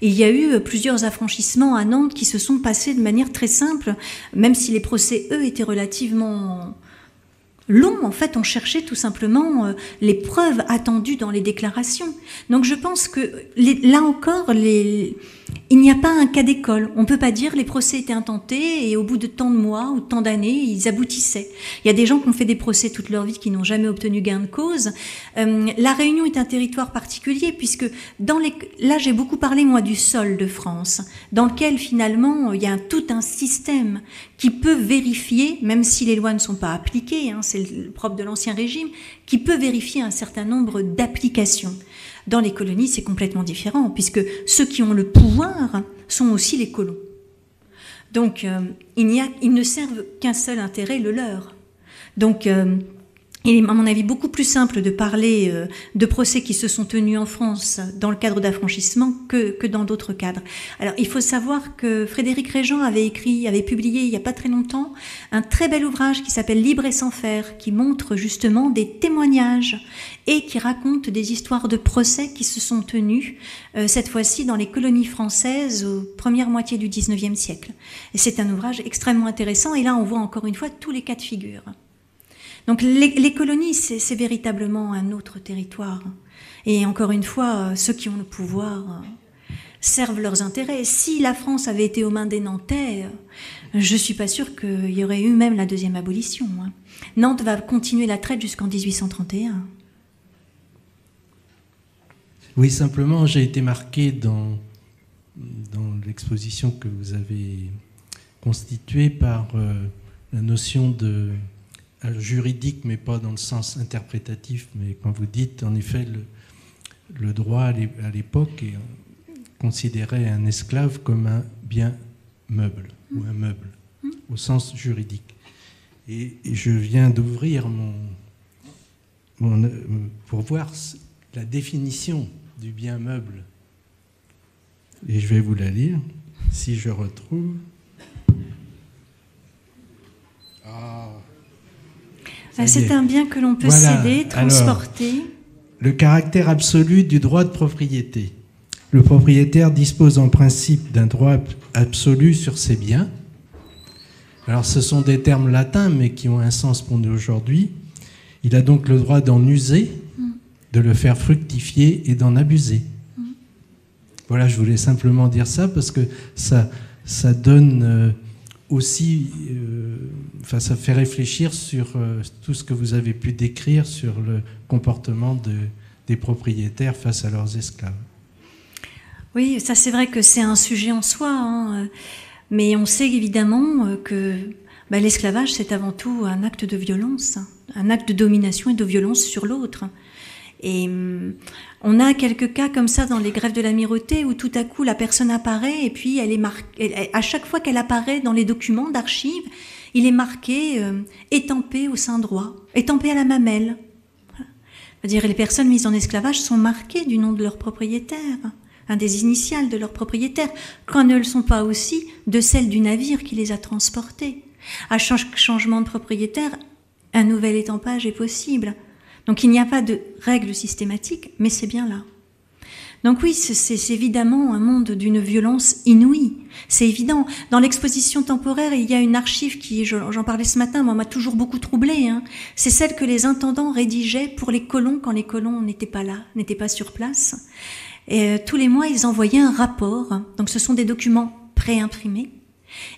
Il y a eu plusieurs affranchissements à Nantes qui se sont passés de manière très simple, même si les procès, eux, étaient relativement... long, en fait, on cherchait tout simplement les preuves attendues dans les déclarations. Donc je pense que, les, là encore, les, il n'y a pas un cas d'école. On ne peut pas dire les procès étaient intentés et au bout de tant de mois ou tant d'années, ils aboutissaient. Il y a des gens qui ont fait des procès toute leur vie qui n'ont jamais obtenu gain de cause. Euh, la Réunion est un territoire particulier puisque, dans les, là j'ai beaucoup parlé, moi, du sol de France, dans lequel finalement il y a un, tout un système qui peut vérifier, même si les lois ne sont pas appliquées, hein, c'est le propre de l'Ancien Régime, qui peut vérifier un certain nombre d'applications. Dans les colonies, c'est complètement différent, puisque ceux qui ont le pouvoir sont aussi les colons. Donc, euh, il n'y a, ils ne servent qu'un seul intérêt, le leur. Donc, euh, il est, à mon avis, beaucoup plus simple de parler euh, de procès qui se sont tenus en France dans le cadre d'affranchissement que, que dans d'autres cadres. Alors, il faut savoir que Frédéric Régent avait écrit, avait publié il n'y a pas très longtemps, un très bel ouvrage qui s'appelle « Libre et sans faire », qui montre justement des témoignages et qui raconte des histoires de procès qui se sont tenus, euh, cette fois-ci dans les colonies françaises, aux premières moitiés du dix-neuvième siècle. Et c'est un ouvrage extrêmement intéressant, et là on voit encore une fois tous les cas de figure. Donc les, les colonies, c'est véritablement un autre territoire. Et encore une fois, ceux qui ont le pouvoir servent leurs intérêts. Si la France avait été aux mains des Nantais, je ne suis pas sûre qu'il y aurait eu même la deuxième abolition. Nantes va continuer la traite jusqu'en dix-huit cent trente et un. Oui, simplement, j'ai été marqué dans, dans l'exposition que vous avez constituée par euh, la notion de... juridique, mais pas dans le sens interprétatif, mais quand vous dites, en effet, le, le droit à l'époque considérait un esclave comme un bien meuble, mmh. ou un meuble, mmh. au sens juridique. Et, et je viens d'ouvrir mon, mon... pour voir la définition du bien meuble. Et je vais vous la lire, si je retrouve... Ah... C'est un bien que l'on peut voilà. céder, transporter. Alors, le caractère absolu du droit de propriété. Le propriétaire dispose en principe d'un droit absolu sur ses biens. Alors, ce sont des termes latins, mais qui ont un sens pour nous aujourd'hui. Il a donc le droit d'en user, mmh. de le faire fructifier et d'en abuser. Mmh. Voilà, je voulais simplement dire ça, parce que ça, ça donne... Euh, aussi, euh, enfin, ça fait réfléchir sur euh, tout ce que vous avez pu décrire sur le comportement de, des propriétaires face à leurs esclaves. Oui, ça c'est vrai que c'est un sujet en soi, hein, mais on sait évidemment que ben, l'esclavage c'est avant tout un acte de violence, un acte de domination et de violence sur l'autre. Et on a quelques cas comme ça dans les grèves de l'amirauté où tout à coup la personne apparaît et puis elle est marquée, à chaque fois qu'elle apparaît dans les documents d'archives, il est marqué euh, étampé au sein droit, étampé à la mamelle. Voilà. C'est-à-dire les personnes mises en esclavage sont marquées du nom de leur propriétaire, hein, des initiales de leur propriétaire, quand ne le sont pas aussi de celles du navire qui les a transportées. À chaque changement de propriétaire, un nouvel étampage est possible. Donc il n'y a pas de règle systématique, mais c'est bien là. Donc oui, c'est évidemment un monde d'une violence inouïe, c'est évident. Dans l'exposition temporaire, il y a une archive qui, j'en parlais ce matin, moi m'a toujours beaucoup troublée, hein. C'est celle que les intendants rédigeaient pour les colons quand les colons n'étaient pas là, n'étaient pas sur place. Et, euh, tous les mois, ils envoyaient un rapport, donc ce sont des documents préimprimés.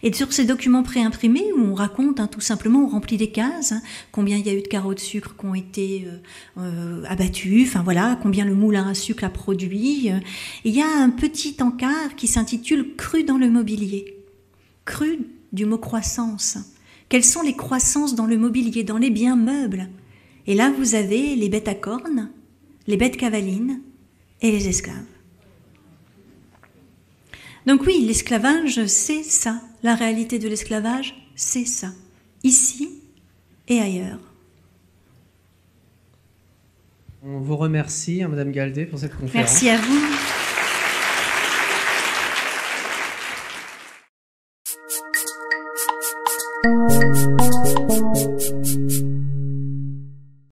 Et sur ces documents préimprimés, où on raconte hein, tout simplement, on remplit des cases, hein, combien il y a eu de carreaux de sucre qui ont été euh, euh, abattus, enfin voilà, combien le moulin à sucre a produit. Euh, il y a un petit encart qui s'intitule « Cru dans le mobilier ». Cru du mot croissance. Quelles sont les croissances dans le mobilier, dans les biens meubles? Et là, vous avez les bêtes à cornes, les bêtes cavalines et les esclaves. Donc oui, l'esclavage, c'est ça. La réalité de l'esclavage, c'est ça. Ici et ailleurs. On vous remercie, hein, Madame Galdé, pour cette conférence. Merci à vous.